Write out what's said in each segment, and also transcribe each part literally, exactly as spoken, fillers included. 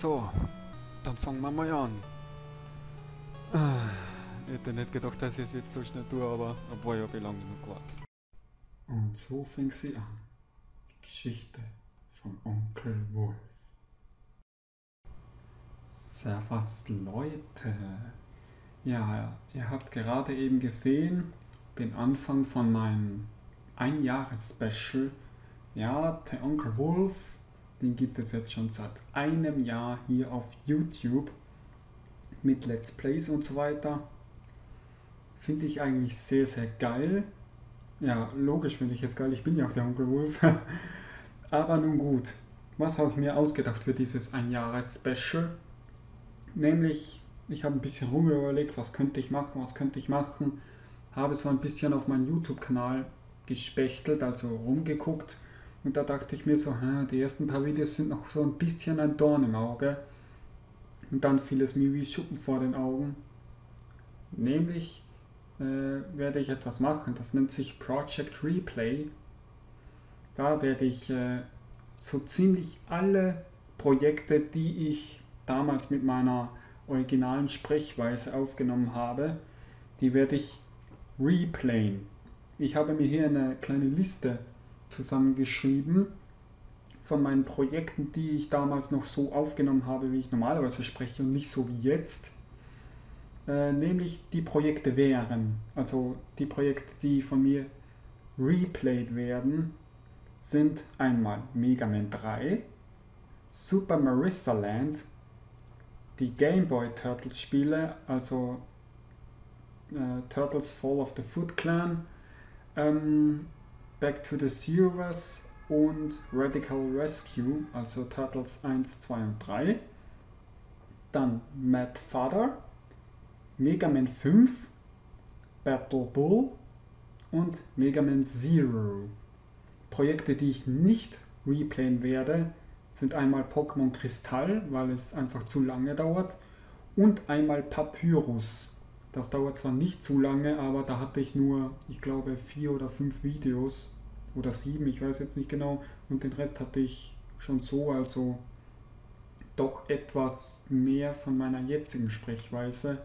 So, dann fangen wir mal an. Ich hätte nicht gedacht, dass ich es jetzt so schnell tue, aber obwohl ich habe lange genug gewartet. Und so fängt sie an. Die Geschichte vom Onkel Wulf. Servus Leute. Ja, ihr habt gerade eben gesehen, den Anfang von meinem Ein-Jahres-Special. Ja, TheUncleWulf, den gibt es jetzt schon seit einem Jahr hier auf YouTube. Mit Let's Plays und so weiter. Finde ich eigentlich sehr, sehr geil. Ja, logisch finde ich es geil, ich bin ja auch der TheUncleWulf. Aber nun gut, was habe ich mir ausgedacht für dieses Ein-Jahres-Special? Nämlich, ich habe ein bisschen rum überlegt, was könnte ich machen, was könnte ich machen. Habe so ein bisschen auf meinen YouTube-Kanal gespechtelt, also rumgeguckt. Und da dachte ich mir so, die ersten paar Videos sind noch so ein bisschen ein Dorn im Auge. Und dann fiel es mir wie Schuppen vor den Augen. Nämlich äh, werde ich etwas machen, das nennt sich Project Replay. Da werde ich äh, so ziemlich alle Projekte, die ich damals mit meiner originalen Sprechweise aufgenommen habe, die werde ich replayen. Ich habe mir hier eine kleine Liste zusammengeschrieben von meinen Projekten, die ich damals noch so aufgenommen habe, wie ich normalerweise spreche und nicht so wie jetzt. Äh, nämlich die Projekte wären, also die Projekte, die von mir replayed werden, sind einmal Mega Man drei, Super Marissa Land, die Game Boy Turtles Spiele, also äh, Turtles Fall of the Foot Clan, ähm, Back to the Sewers und Radical Rescue, also Turtles eins, zwei und drei. Dann Mad Father, Mega Man fünf, Battle Bull und Megaman Zero. Projekte, die ich nicht replayen werde, sind einmal Pokémon Kristall, weil es einfach zu lange dauert, und einmal Papyrus. Das dauert zwar nicht zu lange, aber da hatte ich nur, ich glaube, vier oder fünf Videos oder sieben, ich weiß jetzt nicht genau, und den Rest hatte ich schon so, also doch etwas mehr von meiner jetzigen Sprechweise.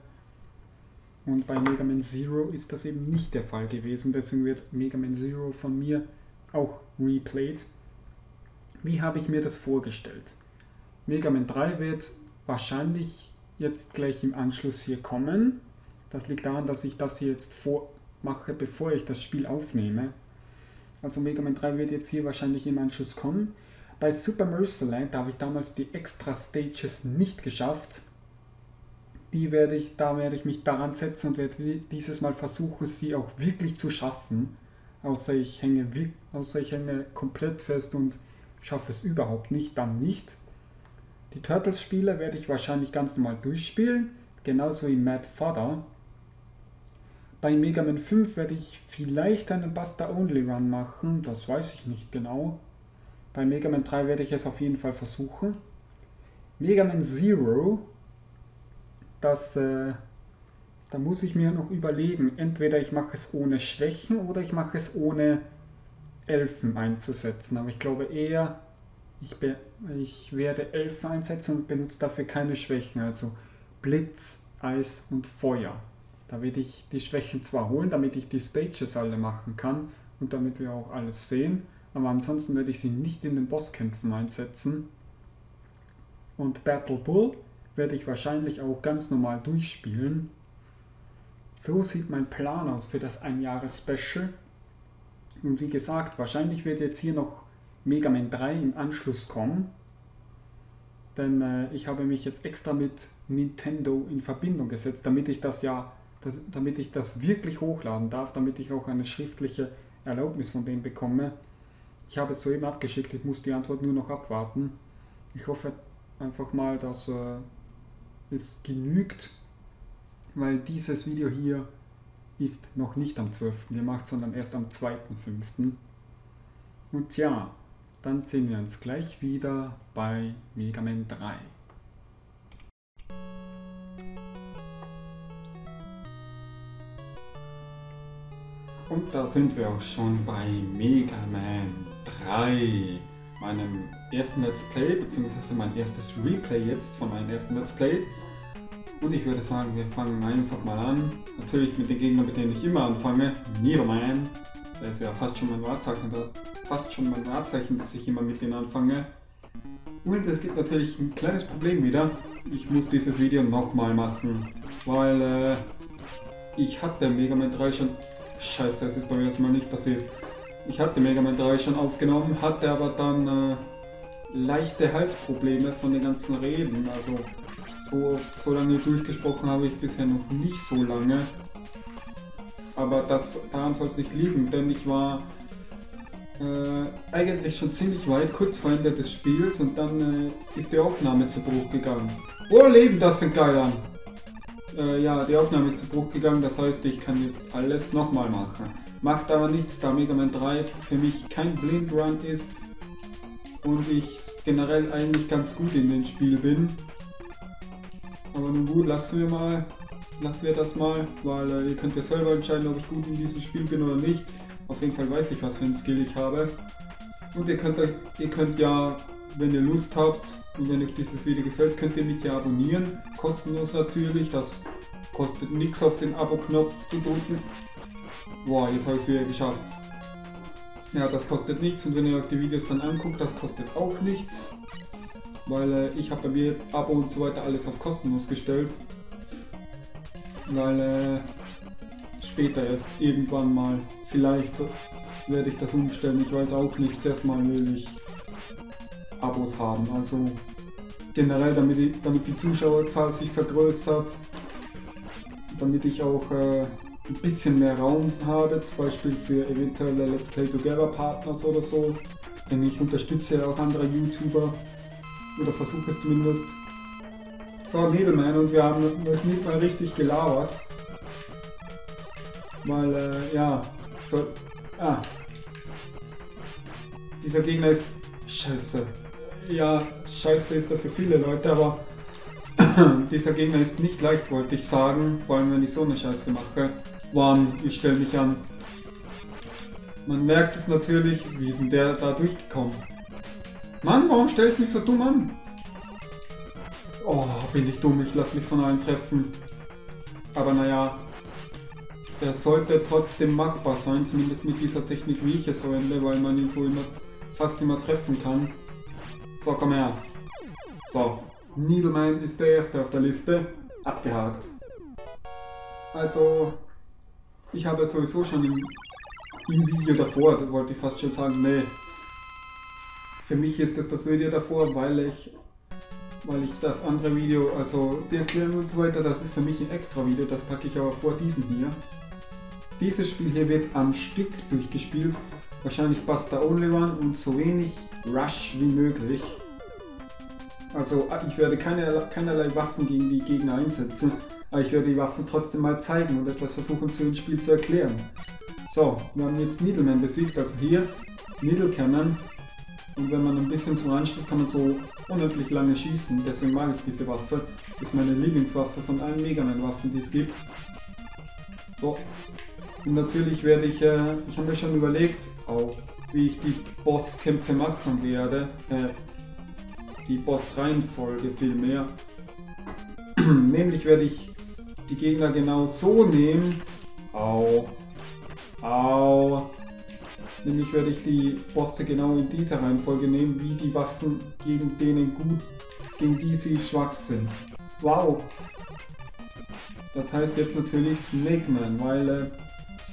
Und bei Mega Man Zero ist das eben nicht der Fall gewesen, deswegen wird Mega Man Zero von mir auch replayed. Wie habe ich mir das vorgestellt? Mega Man drei wird wahrscheinlich jetzt gleich im Anschluss hier kommen. Das liegt daran, dass ich das hier jetzt vormache, bevor ich das Spiel aufnehme. Also Mega Man drei wird jetzt hier wahrscheinlich im Anschluss kommen. Bei Super Marissa Land habe ich damals die extra Stages nicht geschafft. Die werde ich, da werde ich mich daran setzen und werde dieses Mal versuchen, sie auch wirklich zu schaffen. Außer ich hänge, außer ich hänge komplett fest und schaffe es überhaupt nicht, dann nicht. Die Turtles-Spiele werde ich wahrscheinlich ganz normal durchspielen, genauso wie Mad Father. Bei Mega Man fünf werde ich vielleicht einen Buster-Only-Run machen, das weiß ich nicht genau. Bei Mega Man drei werde ich es auf jeden Fall versuchen. Megaman Zero, das, äh, da muss ich mir noch überlegen, entweder ich mache es ohne Schwächen oder ich mache es ohne Elfen einzusetzen, aber ich glaube eher, ich, ich werde Elfen einsetzen und benutze dafür keine Schwächen, also Blitz, Eis und Feuer. Da werde ich die Schwächen zwar holen, damit ich die Stages alle machen kann und damit wir auch alles sehen, aber ansonsten werde ich sie nicht in den Bosskämpfen einsetzen. Und Battle Bull werde ich wahrscheinlich auch ganz normal durchspielen. So sieht mein Plan aus für das Ein-Jahres-Special. Und wie gesagt, wahrscheinlich wird jetzt hier noch Mega Man drei im Anschluss kommen. Denn äh, ich habe mich jetzt extra mit Nintendo in Verbindung gesetzt, damit ich das ja, das, damit ich das wirklich hochladen darf, damit ich auch eine schriftliche Erlaubnis von denen bekomme. Ich habe es soeben abgeschickt, ich muss die Antwort nur noch abwarten. Ich hoffe einfach mal, dass äh, es genügt, weil dieses Video hier ist noch nicht am zwölften gemacht, sondern erst am zweiten fünften Und ja, dann sehen wir uns gleich wieder bei Mega Man drei. Und da sind wir auch schon bei Mega Man drei. meinem ersten Let's Play, beziehungsweise mein erstes Replay jetzt von meinem ersten Let's Play. Und ich würde sagen, wir fangen einfach mal an. Natürlich mit den Gegnern, mit denen ich immer anfange. Needleman. Das ist ja fast schon mein Wahrzeichen, fast schon mein Wahrzeichen, dass ich immer mit denen anfange. Und es gibt natürlich ein kleines Problem wieder. Ich muss dieses Video nochmal machen, weil äh, ich hatte Mega Man drei schon... Scheiße, das ist bei mir erstmal nicht passiert. Ich hatte Mega Man drei schon aufgenommen, hatte aber dann äh, leichte Halsprobleme von den ganzen Reden. Also so, so lange durchgesprochen habe ich bisher noch nicht so lange. Aber das, daran soll es nicht liegen, denn ich war äh, eigentlich schon ziemlich weit, kurz vor Ende des Spiels, und dann äh, ist die Aufnahme zu Bruch gegangen. Oh Leben, das fängt geil an! Äh, ja, die Aufnahme ist zu Bruch gegangen, das heißt, ich kann jetzt alles nochmal machen. Macht aber nichts, da Mega Man drei für mich kein Blind Run ist und ich generell eigentlich ganz gut in dem Spiel bin. Aber nun gut, lassen wir mal. Lassen wir das mal, weil äh, ihr könnt ja selber entscheiden, ob ich gut in diesem Spiel bin oder nicht. Auf jeden Fall weiß ich, was für ein Skill ich habe. Und ihr könnt, ihr könnt ja, wenn ihr Lust habt und wenn euch dieses Video gefällt, könnt ihr mich ja abonnieren. Kostenlos natürlich, das kostet nichts, auf den Abo-Knopf zu drücken. Boah, jetzt habe ich es wieder geschafft. Ja, das kostet nichts, und wenn ihr euch die Videos dann anguckt, das kostet auch nichts. Weil äh, ich habe bei mir Abo und so weiter alles auf kostenlos gestellt. Weil äh, später erst irgendwann mal, vielleicht so, werde ich das umstellen, ich weiß auch nicht, erstmal will ich Abos haben, also generell damit, ich, damit die Zuschauerzahl sich vergrößert, damit ich auch äh, ein bisschen mehr Raum habe, zum Beispiel für eventuelle Let's Play Together Partners oder so, denn ich unterstütze auch andere YouTuber oder versuche es zumindest. So, Needleman, und wir haben noch nicht mal richtig gelabert, weil, äh, ja, so, ah, dieser Gegner ist scheiße, ja, scheiße ist er für viele Leute, aber dieser Gegner ist nicht leicht, wollte ich sagen, vor allem wenn ich so eine Scheiße mache. Warm, ich stelle mich an. Man merkt es natürlich, wie ist denn der da durchgekommen? Mann, warum stelle ich mich so dumm an? Oh, bin ich dumm, ich lasse mich von allen treffen. Aber naja, das sollte trotzdem machbar sein, zumindest mit dieser Technik, wie ich es verwende, weil man ihn so immer, fast immer treffen kann. So, komm her. So, Needleman ist der erste auf der Liste. Abgehakt. Also, ich habe sowieso schon im, im Video davor, wollte ich fast schon sagen, nee. Für mich ist es das Video davor, weil ich... weil ich das andere Video, also die Erklärung und so weiter, das ist für mich ein extra Video, das packe ich aber vor diesem hier. Dieses Spiel hier wird am Stück durchgespielt, wahrscheinlich Basta Only One und so wenig Rush wie möglich. Also ich werde keine, keinerlei Waffen gegen die Gegner einsetzen, aber ich werde die Waffen trotzdem mal zeigen und etwas versuchen, zu dem Spiel zu erklären. So, wir haben jetzt Needleman besiegt, also hier, Needle Cannon. Und wenn man ein bisschen so ansteht, kann man so unendlich lange schießen. Deswegen mag ich diese Waffe. Das ist meine Lieblingswaffe von allen Megaman-Waffen, die es gibt. So. Und natürlich werde ich, äh, ich habe mir schon überlegt, auch wie ich die Bosskämpfe machen werde. Äh, die Bossreihenfolge vielmehr. Nämlich werde ich die Gegner genau so nehmen. Au. Au. Nämlich werde ich die Bosse genau in dieser Reihenfolge nehmen, wie die Waffen, gegen denen gut, gegen die sie schwach sind. Wow! Das heißt jetzt natürlich Snake Man, weil äh,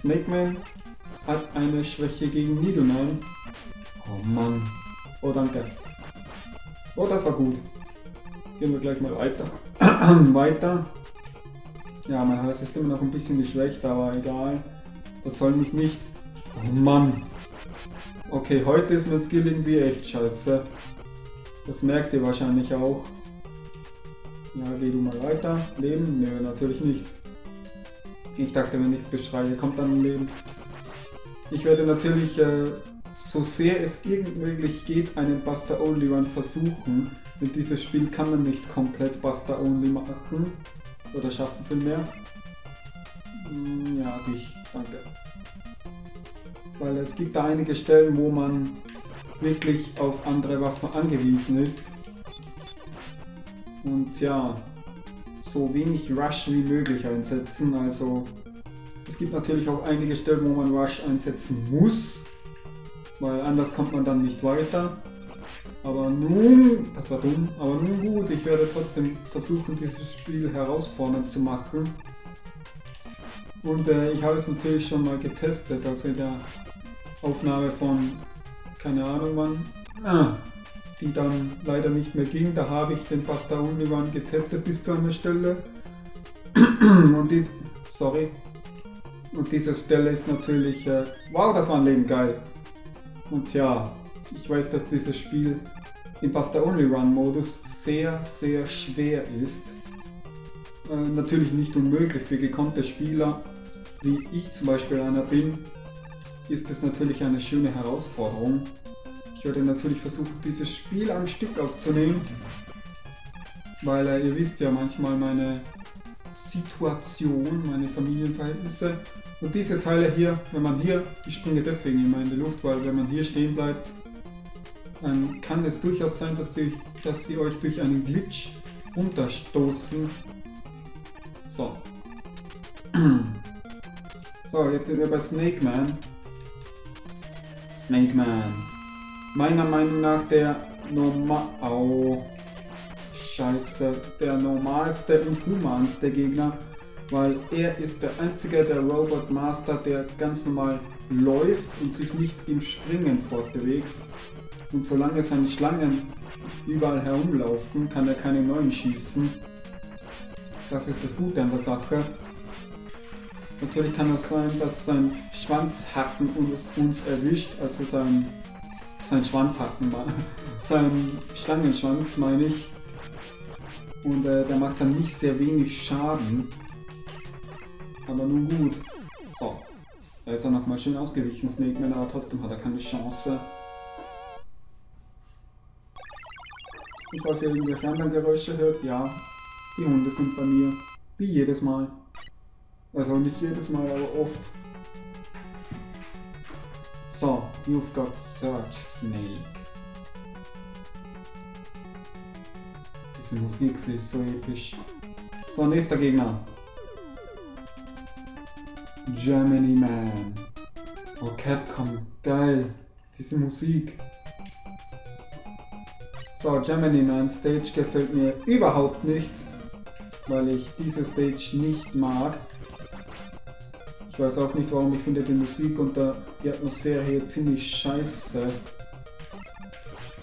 Snake Man hat eine Schwäche gegen Needleman. Oh Mann. Oh danke. Oh, das war gut. Gehen wir gleich mal weiter. weiter. Ja, mein Hals ist immer noch ein bisschen geschwächt, aber egal. Das soll mich nicht... Oh Mann. Okay, heute ist mein Skill irgendwie echt scheiße. Das merkt ihr wahrscheinlich auch. Ja, geh du mal weiter. Leben? Nö, natürlich nicht. Ich dachte, wenn ich es beschreie, kommt dann ein Leben. Ich werde natürlich, äh, so sehr es irgend möglich geht, einen Buster Only One versuchen. Denn dieses Spiel kann man nicht komplett Buster Only machen. Oder schaffen vielmehr. Ja, dich. Danke. Weil es gibt da einige Stellen, wo man wirklich auf andere Waffen angewiesen ist. Und ja, so wenig Rush wie möglich einsetzen. Also es gibt natürlich auch einige Stellen, wo man Rush einsetzen muss, weil anders kommt man dann nicht weiter. Aber nun, das war dumm, aber nun gut, ich werde trotzdem versuchen, dieses Spiel herausfordernd zu machen. Und äh, ich habe es natürlich schon mal getestet, also in der Aufnahme von, keine Ahnung wann, ah, die dann leider nicht mehr ging, da habe ich den Pasta Univan getestet bis zu einer Stelle. Und dies, sorry, und diese Stelle ist natürlich, äh, wow, das war ein Leben geil. Und ja, ich weiß, dass dieses Spiel im Pasta-Only-Run-Modus sehr, sehr schwer ist. Äh, natürlich nicht unmöglich für gekonnte Spieler, wie ich zum Beispiel einer bin, ist es natürlich eine schöne Herausforderung. Ich werde natürlich versuchen, dieses Spiel am Stück aufzunehmen, weil äh, ihr wisst ja manchmal meine Situation, meine Familienverhältnisse. Und diese Teile hier, wenn man hier, ich springe deswegen immer in die Luft, weil wenn man hier stehen bleibt, dann kann es durchaus sein, dass sie, dass sie euch durch einen Glitch runterstoßen. So. So, jetzt sind wir bei Snake Man. Snake Man. Meiner Meinung nach der normal... Au. Scheiße. Der normalste und humanste Gegner. Weil er ist der einzige, der Robot Master, der ganz normal läuft und sich nicht im Springen fortbewegt. Und solange seine Schlangen überall herumlaufen, kann er keine neuen schießen. Das ist das Gute an der Sache. Natürlich kann es sein, dass sein Schwanzhacken uns, uns erwischt, also sein, sein Schwanzhacken, sein Schlangenschwanz meine ich. Und äh, der macht dann nicht sehr wenig Schaden. Aber nun gut. So. Da ist er nochmal schön ausgewichen, Snake Man, aber trotzdem hat er keine Chance. Und falls ihr irgendwelche anderen Geräusche hört, ja, die Hunde sind bei mir. Wie jedes Mal. Also nicht jedes Mal, aber oft. So, you've got search, Snake. Diese Musik, sie ist so episch. So, nächster Gegner. Gemini Man. Oh, Capcom, geil. Diese Musik. So, Gemini Man Stage gefällt mir überhaupt nicht, weil ich diese Stage nicht mag. Ich weiß auch nicht warum, ich finde die Musik und die Atmosphäre hier ziemlich scheiße.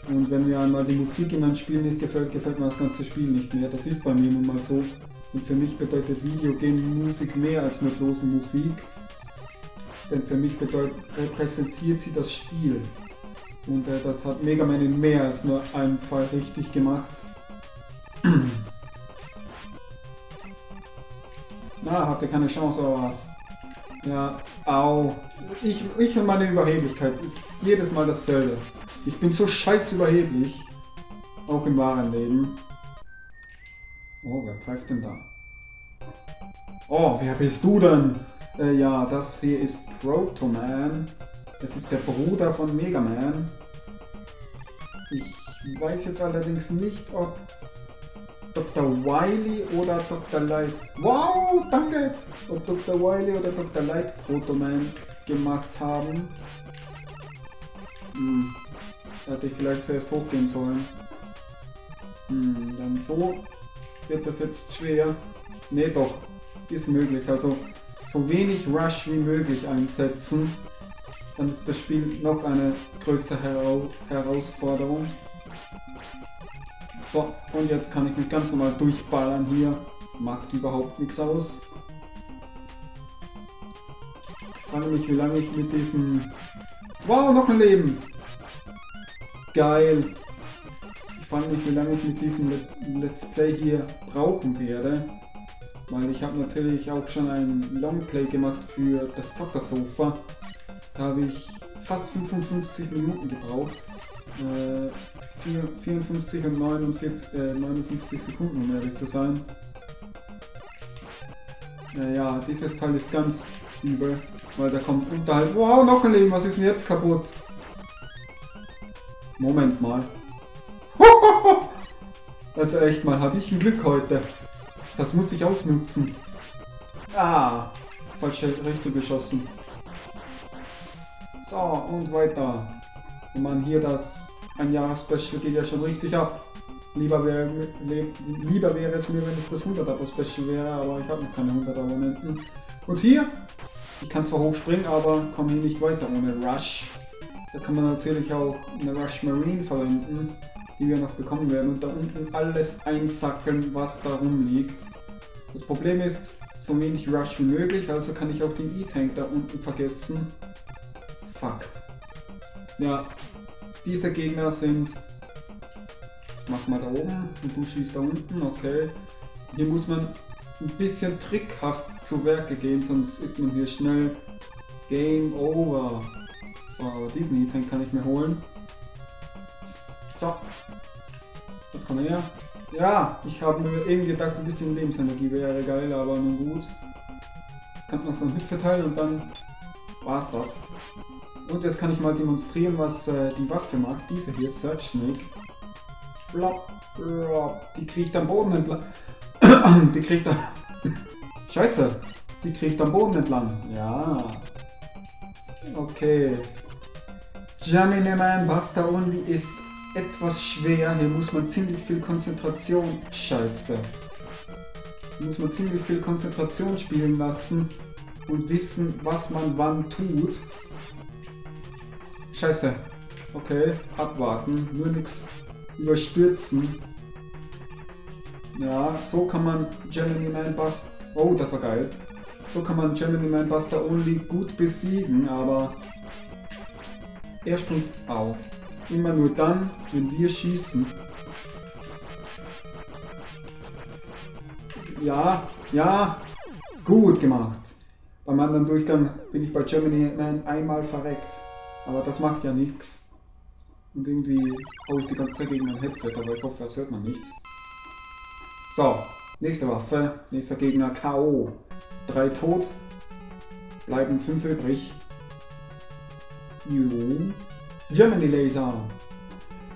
Und wenn mir einmal die Musik in einem Spiel nicht gefällt, gefällt mir das ganze Spiel nicht mehr. Das ist bei mir nun mal so. Und für mich bedeutet Videogame-Musik mehr als nur bloße Musik, denn für mich bedeutet, repräsentiert sie das Spiel. Und äh, das hat Mega Man in mehr als nur einem Fall richtig gemacht. Na, habt ihr keine Chance oder was? Ja, au. Ich, ich und meine Überheblichkeit ist jedes Mal dasselbe. Ich bin so scheiß überheblich, auch im wahren Leben. Oh, wer pfeift denn da? Oh, wer bist du denn? Äh, ja, das hier ist Protoman. Das ist der Bruder von Mega Man. Ich weiß jetzt allerdings nicht, ob Doktor Wiley oder Doktor Light... Wow, danke! Ob Doktor Wiley oder Doktor Light Protoman gemacht haben. Hm, hätte ich vielleicht zuerst hochgehen sollen. Hm, dann so... Wird das jetzt schwer? Ne, doch. Ist möglich. Also so wenig Rush wie möglich einsetzen. Dann ist das Spiel noch eine größere Hera Herausforderung. So, und jetzt kann ich mich ganz normal durchballern hier. Macht überhaupt nichts aus. Ich frage mich, wie lange ich mit diesem... Wow, noch ein Leben! Geil! Ich frage mich, wie lange ich mit diesem Let's Play hier brauchen werde, weil ich habe natürlich auch schon einen Longplay gemacht für das Zockersofa. Da habe ich fast fünfundfünfzig Minuten gebraucht, äh, vierundfünfzig und neunundvierzig, äh, neunundfünfzig Sekunden, um ehrlich zu sein. Naja, dieses Teil ist ganz übel, weil da kommt unterhalb... Wow, noch ein Leben, was ist denn jetzt kaputt? Moment mal. Also echt mal, habe ich ein Glück heute. Das muss ich ausnutzen. Ah, falsche Richtung geschossen. So, und weiter. Wenn man hier das ein-Jahres-Special geht ja schon richtig ab. Lieber wäre, lieber wäre es mir, wenn es das hundert-Abo-Special wäre, aber ich habe noch keine hundert Abonnenten. Und hier, ich kann zwar hochspringen, aber komme hier nicht weiter ohne Rush. Da kann man natürlich auch eine Rush Marine verwenden, die wir noch bekommen werden, und da unten alles einsacken, was da rumliegt. Das Problem ist, so wenig Rush wie möglich, also kann ich auch den E-Tank da unten vergessen. Fuck. Ja, diese Gegner sind... Mach mal da oben und du schießt da unten, okay. Hier muss man ein bisschen trickhaft zu Werke gehen, sonst ist man hier schnell Game Over. So, aber diesen E-Tank kann ich mir holen. So, jetzt kommt er her. Ja, ich habe mir eben gedacht, ein bisschen Lebensenergie wäre geil, aber nun gut. Jetzt kommt noch so ein Hüpfeteil und dann war's das. Und jetzt kann ich mal demonstrieren, was äh, die Waffe macht. Diese hier, Search Snake. Blop, blop. Die kriegt am Boden entlang. Die kriegt da. Scheiße! Die kriegt am Boden entlang. Ja. Okay. Gemini Man, was da unten ist etwas schwer. Hier muss man ziemlich viel Konzentration. Scheiße. Hier muss man ziemlich viel Konzentration spielen lassen und wissen, was man wann tut. Scheiße. Okay, abwarten. Nur nichts überstürzen. Ja, so kann man Gemini Man Buster... Oh, das war geil. So kann man Gemini Man Buster Only gut besiegen, aber... Er springt auch. Immer nur dann, wenn wir schießen. Ja, ja. Gut gemacht. Beim anderen Durchgang bin ich bei Gemini Man einmal verreckt. Aber das macht ja nichts. Und irgendwie haue ich die ganze Zeit gegen mein Headset, aber ich hoffe, das hört man nichts. So, nächste Waffe, nächster Gegner, K O. Drei tot, bleiben fünf übrig. Jo. Gemini Laser.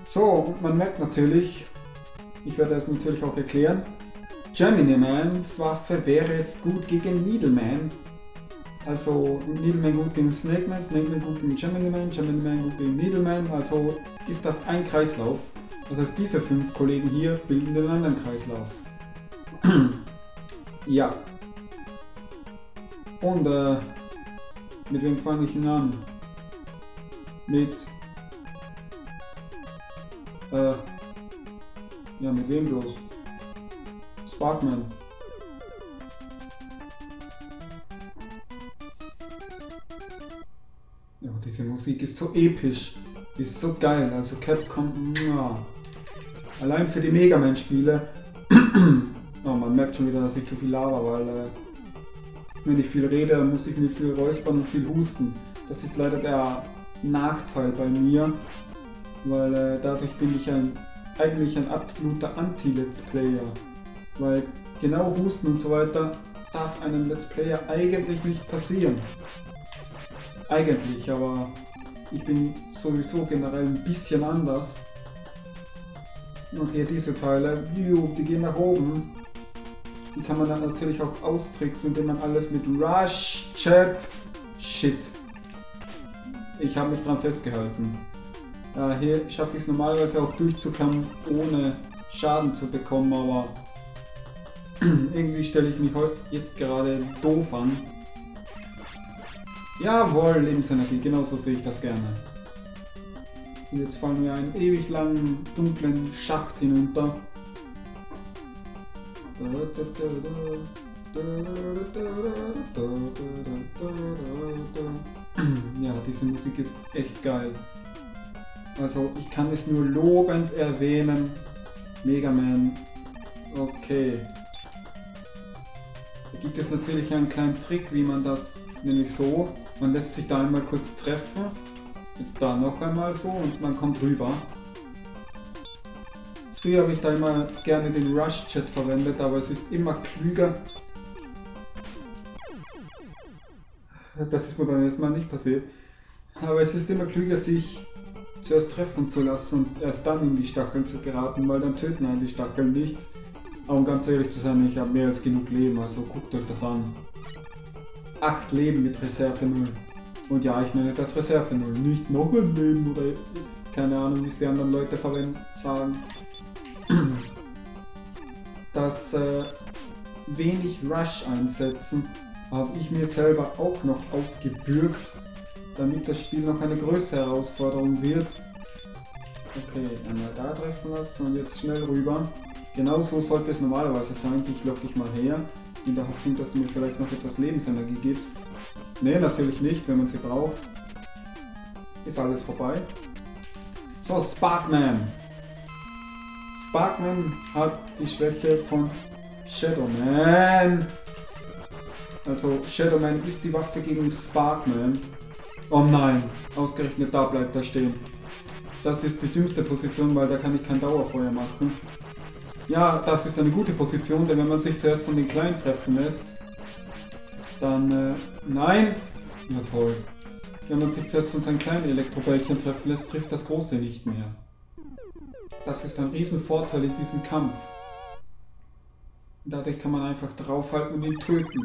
So, und man merkt natürlich, ich werde das natürlich auch erklären, Gemini Mans Waffe wäre jetzt gut gegen Needleman. Also Needleman gut gegen Snake Man, Snake Man gut gegen Gemini Man, Gemini Man gut gegen Needleman, also ist das ein Kreislauf. Das heißt, diese fünf Kollegen hier bilden den anderen Kreislauf. Ja. Und äh, mit wem fange ich ihn an? Mit... Äh, ja, mit wem bloß? Sparkman. Ja, diese Musik ist so episch, ist so geil, also Capcom, ja. Allein für die Mega Man Spiele, oh, man merkt schon wieder, dass ich zu viel laber, weil äh, wenn ich viel rede, muss ich mir viel räuspern und viel husten. Das ist leider der Nachteil bei mir, weil äh, dadurch bin ich ein, eigentlich ein absoluter Anti-Let's Player, weil genau Husten und so weiter darf einem Let's Player eigentlich nicht passieren. Eigentlich, aber ich bin sowieso generell ein bisschen anders. Und hier diese Teile, die gehen nach oben. Die kann man dann natürlich auch austricksen, indem man alles mit Rush Chat. Shit. Ich habe mich dran festgehalten. Ja, hier schaffe ich es normalerweise auch durchzukommen, ohne Schaden zu bekommen, aber irgendwie stelle ich mich heute jetzt gerade doof an. Jawohl, Lebensenergie, genauso sehe ich das gerne. Und jetzt fallen wir einen ewig langen, dunklen Schacht hinunter. Ja, diese Musik ist echt geil. Also, ich kann es nur lobend erwähnen. Mega Man. Okay. Da gibt es natürlich einen kleinen Trick, wie man das, nämlich so. Man lässt sich da einmal kurz treffen, jetzt da noch einmal so und man kommt rüber. Früher habe ich da immer gerne den Rush-Chat verwendet, aber es ist immer klüger. Das ist mir beim ersten Mal nicht passiert. Aber es ist immer klüger, sich zuerst treffen zu lassen und erst dann in die Stacheln zu geraten, weil dann töten einen die Stacheln nicht. Aber um ganz ehrlich zu sein, ich habe mehr als genug Leben, also guckt euch das an. acht Leben mit Reserve null. Und ja, ich nenne das Reserve null, nicht noch ein Leben oder keine Ahnung, wie es die anderen Leute verwenden, sagen. Das äh, wenig Rush einsetzen habe ich mir selber auch noch aufgebürgt, damit das Spiel noch eine größere Herausforderung wird. Okay, einmal da treffen lassen und jetzt schnell rüber. Genau so sollte es normalerweise sein. Ich lock dich mal her, in der Hoffnung, dass du mir vielleicht noch etwas Lebensenergie gibst. Ne, natürlich nicht, wenn man sie braucht. Ist alles vorbei. So, Sparkman. Sparkman hat die Schwäche von Shadowman. Also, Shadowman ist die Waffe gegen Sparkman. Oh nein, ausgerechnet da bleibt er stehen. Das ist die dümmste Position, weil da kann ich kein Dauerfeuer machen. Ja, das ist eine gute Position, denn wenn man sich zuerst von den Kleinen treffen lässt, dann, äh, nein, na toll. Wenn man sich zuerst von seinen kleinen Elektrobällchen treffen lässt, trifft das Große nicht mehr. Das ist ein Riesenvorteil in diesem Kampf. Dadurch kann man einfach draufhalten und ihn töten.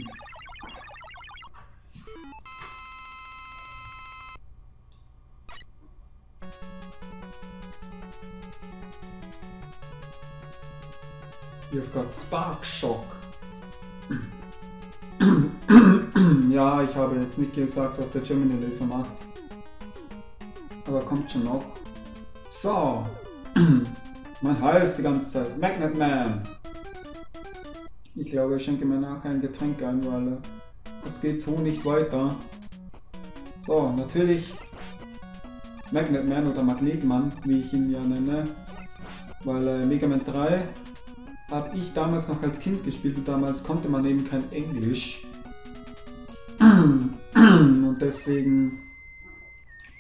You've got Spark Shock. Ja, ich habe jetzt nicht gesagt, was der Gemini Laser macht. Aber kommt schon noch. So. Mein Hals die ganze Zeit. Magnetman. Ich glaube, ich schenke mir nachher ein Getränk ein, weil das geht so nicht weiter. So, natürlich. Magnetman oder Magnetman, wie ich ihn ja nenne. Weil äh, Mega Man drei. Habe ich damals noch als Kind gespielt und damals konnte man eben kein Englisch. Und deswegen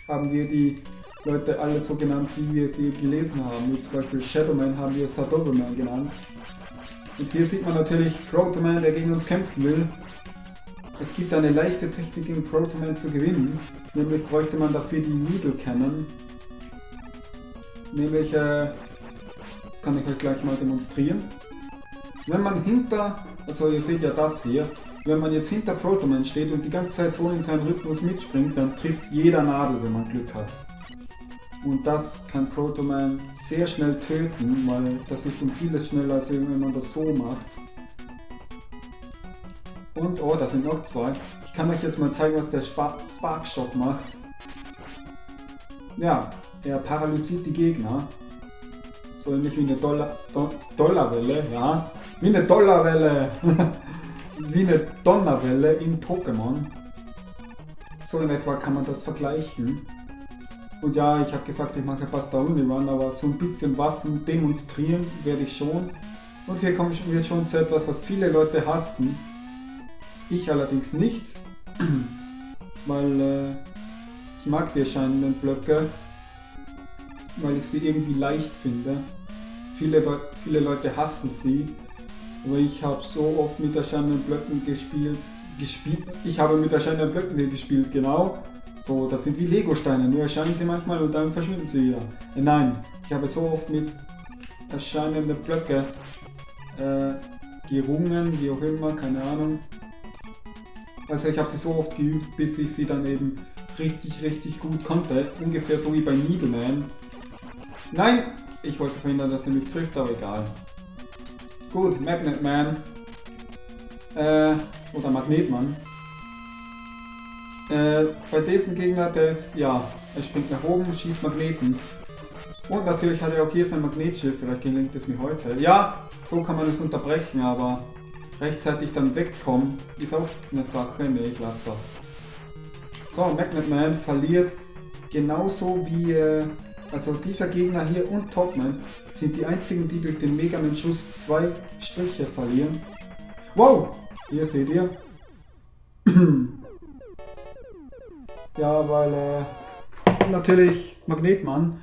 haben wir die Leute alle so genannt, wie wir sie gelesen haben. Wie zum Beispiel Shadowman haben wir Shadowman genannt. Und hier sieht man natürlich Protoman, der gegen uns kämpfen will. Es gibt eine leichte Technik, gegen Protoman zu gewinnen. Nämlich bräuchte man dafür die Needle Cannon. Nämlich, äh, das kann ich euch gleich mal demonstrieren. Wenn man hinter, also ihr seht ja das hier, wenn man jetzt hinter Protoman steht und die ganze Zeit so in seinen Rhythmus mitspringt, dann trifft jeder Nadel, wenn man Glück hat. Und das kann Protoman sehr schnell töten, weil das ist um vieles schneller, als wenn man das so macht. Und, oh, da sind noch zwei. Ich kann euch jetzt mal zeigen, was der Spark Shock macht. Ja, er paralysiert die Gegner. So ähnlich wie eine Dollar, Do, Dollarwelle, ja. Wie eine Dollarwelle. Wie eine Donnerwelle in Pokémon. So in etwa kann man das vergleichen. Und ja, ich habe gesagt, ich mache fast der Unirun, aber so ein bisschen Waffen demonstrieren werde ich schon. Und hier kommen wir schon zu etwas, was viele Leute hassen. Ich allerdings nicht. Weil äh, ich mag die erscheinenden Blöcke. Weil ich sie irgendwie leicht finde. Viele, Deu viele Leute hassen sie, aber ich habe so oft mit erscheinenden Blöcken gespielt, gespielt, ich habe mit erscheinenden Blöcken gespielt, genau, so, das sind wie Legosteine, nur erscheinen sie manchmal und dann verschwinden sie wieder. Äh, nein, ich habe so oft mit erscheinenden Blöcke äh, gerungen, wie auch immer, keine Ahnung. Also ich habe sie so oft geübt, bis ich sie dann eben richtig, richtig gut konnte, ungefähr so wie bei Needleman. Nein! Ich wollte verhindern, dass er mich trifft, aber egal. Gut, Magnetman. Äh, oder Magnetman. Äh, bei diesem Gegner, der ist, ja, er springt nach oben, schießt Magneten. Und natürlich hat er auch hier sein Magnetschild, vielleicht gelingt es mir heute. Ja, so kann man es unterbrechen, aber rechtzeitig dann wegkommen, ist auch eine Sache. Ne, ich lasse das. So, Magnetman verliert genauso wie, äh, also dieser Gegner hier und Topman sind die einzigen, die durch den Megaman-Schuss zwei Striche verlieren. Wow! Hier seht ihr. Ja, weil äh, natürlich Magnetman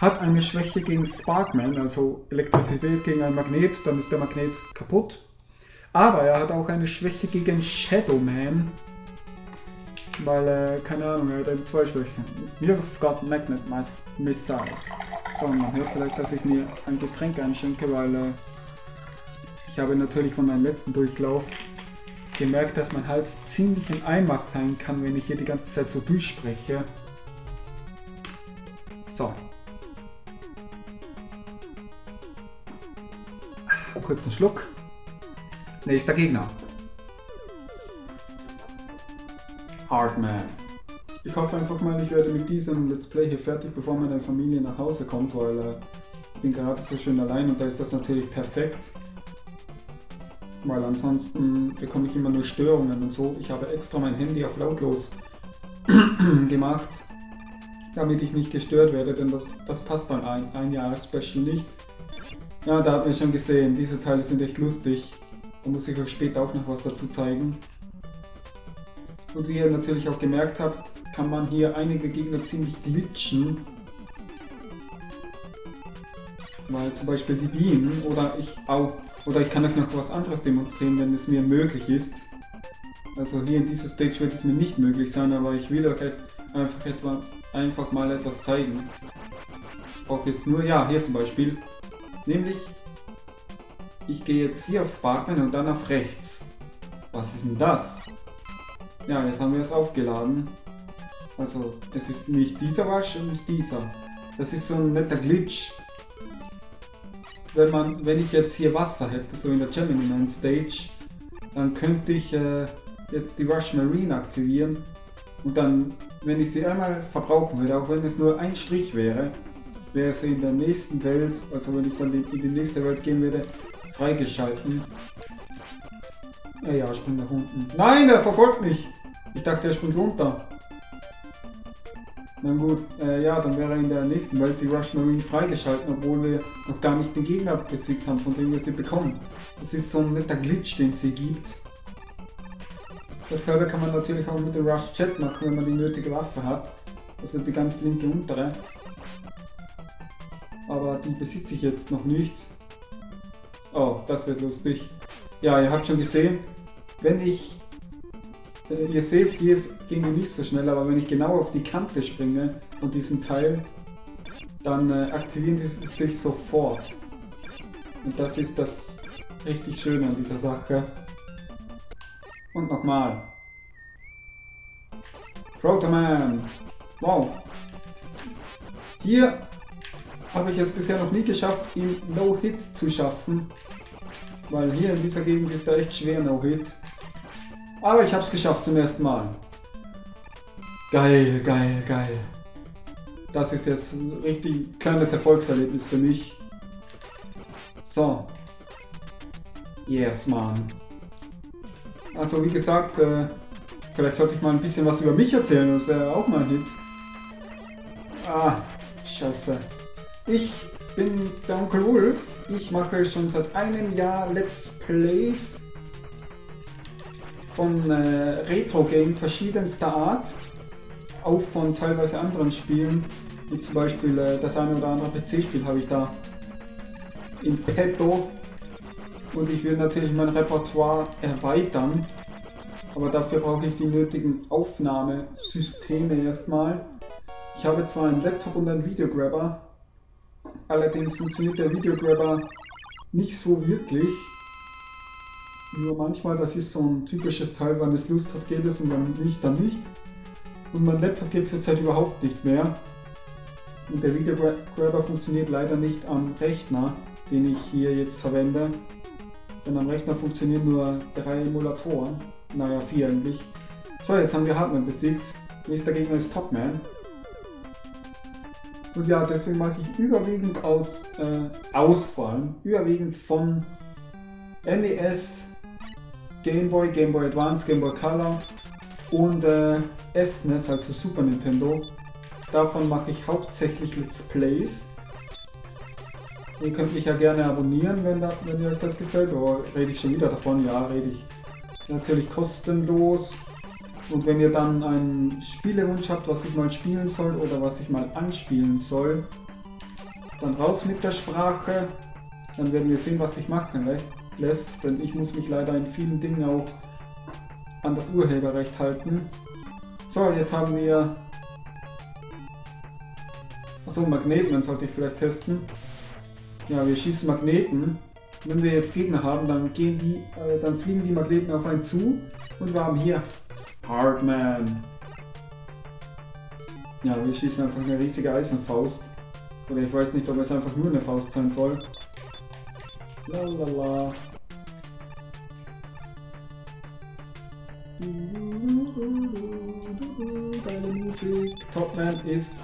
hat eine Schwäche gegen Sparkman, also Elektrizität gegen ein Magnet, dann ist der Magnet kaputt. Aber er hat auch eine Schwäche gegen Shadowman. weil, äh, keine Ahnung, er hat eben zwei Schwächen. You've got Magnet Missile. So, man hört vielleicht, dass ich mir ein Getränk einschenke, weil äh, ich habe natürlich von meinem letzten Durchlauf gemerkt, dass mein Hals ziemlich im Eimer sein kann, wenn ich hier die ganze Zeit so durchspreche. So. Kurzen Schluck. Nächster Gegner. Hardman. Ich hoffe einfach mal, ich werde mit diesem Let's Play hier fertig, bevor meine Familie nach Hause kommt, weil äh, ich bin gerade so schön allein und da ist das natürlich perfekt. Weil ansonsten bekomme ich immer nur Störungen und so. Ich habe extra mein Handy auf lautlos gemacht, damit ich nicht gestört werde, denn das, das passt beim ein, ein Jahres-Special nicht. Ja, da habt ihr schon gesehen, diese Teile sind echt lustig. Da muss ich euch später auch noch was dazu zeigen. Und wie ihr natürlich auch gemerkt habt, kann man hier einige Gegner ziemlich glitschen. Weil zum Beispiel die Bienen oder ich auch, oder ich kann euch noch was anderes demonstrieren, wenn es mir möglich ist. Also hier in dieser Stage wird es mir nicht möglich sein, aber ich will euch einfach, etwa, einfach mal etwas zeigen. Auch jetzt nur, ja, hier zum Beispiel. Nämlich, ich gehe jetzt hier auf Sparkman und dann auf rechts. Was ist denn das? Ja, jetzt haben wir es aufgeladen. Also, es ist nicht dieser Wasch und nicht dieser. Das ist so ein netter Glitch. Wenn man, wenn ich jetzt hier Wasser hätte, so in der Gemini Man Stage, dann könnte ich äh, jetzt die Wash Marine aktivieren. Und dann, wenn ich sie einmal verbrauchen würde, auch wenn es nur ein Strich wäre, wäre sie in der nächsten Welt, also wenn ich dann in die nächste Welt gehen würde, freigeschalten. Ja, ja, springt nach unten. Nein, er verfolgt mich! Ich dachte, er springt runter. Na gut, äh, ja, dann wäre in der nächsten Welt die Rush Marine freigeschalten, obwohl wir noch gar nicht den Gegner besiegt haben, von dem wir sie bekommen. Das ist so ein netter Glitch, den sie gibt. Dasselbe kann man natürlich auch mit dem Rush Chat machen, wenn man die nötige Waffe hat. Also die ganz linke untere. Aber die besitze ich jetzt noch nicht. Oh, das wird lustig. Ja, ihr habt schon gesehen, wenn ich, äh, ihr seht, hier ging die nicht so schnell, aber wenn ich genau auf die Kante springe von diesem Teil, dann äh, aktivieren die sich sofort. Und das ist das richtig Schöne an dieser Sache. Und nochmal. Protoman! Wow! Hier habe ich es bisher noch nie geschafft, ihn No-Hit zu schaffen. Weil hier in dieser Gegend ist er echt schwer No-Hit. Aber ich habe es geschafft zum ersten Mal. Geil, geil, geil. Das ist jetzt ein richtig kleines Erfolgserlebnis für mich. So. Yes, man. Also wie gesagt, äh, vielleicht sollte ich mal ein bisschen was über mich erzählen. Das wäre auch mal ein Hit. Ah, scheiße. Ich bin TheUncleWulf. Ich mache schon seit einem Jahr Let's Plays von äh, Retro-Games verschiedenster Art, auch von teilweise anderen Spielen, wie zum Beispiel äh, das eine oder andere P C-Spiel habe ich da in petto und ich will natürlich mein Repertoire erweitern, aber dafür brauche ich die nötigen Aufnahmesysteme erstmal. Ich habe zwar einen Laptop und einen Videograbber, allerdings funktioniert der Videograbber nicht so wirklich. Nur manchmal, das ist so ein typisches Teil, wenn es Lust hat, geht es und wenn nicht, dann nicht. Und mein Laptop geht es jetzt halt überhaupt nicht mehr. Und der Videograbber funktioniert leider nicht am Rechner, den ich hier jetzt verwende. Denn am Rechner funktionieren nur drei Emulatoren. Naja, vier eigentlich. So, jetzt haben wir Hardman besiegt. Nächster Gegner ist Topman. Und ja, deswegen mache ich überwiegend aus, äh, ausfallen, überwiegend von N E S, Game Boy, Game Boy Advance, Game Boy Color und äh, S N E S, also Super Nintendo. Davon mache ich hauptsächlich Let's Plays. Ihr könnt mich ja gerne abonnieren, wenn, da, wenn euch das gefällt. Oh, rede ich schon wieder davon? Ja, rede ich. Natürlich kostenlos. Und wenn ihr dann einen Spielewunsch habt, was ich mal spielen soll oder was ich mal anspielen soll, dann raus mit der Sprache, dann werden wir sehen, was sich machen lässt, denn ich muss mich leider in vielen Dingen auch an das Urheberrecht halten. So, und jetzt haben wir... Achso, Magnetman sollte ich vielleicht testen. Ja, wir schießen Magneten. Wenn wir jetzt Gegner haben, dann gehen die, äh, dann fliegen die Magneten auf einen zu. Und wir haben hier Hardman. Ja, wir schießen einfach eine riesige Eisenfaust. Oder ich weiß nicht, ob es einfach nur eine Faust sein soll. Lalala. Deine Musik. Topman ist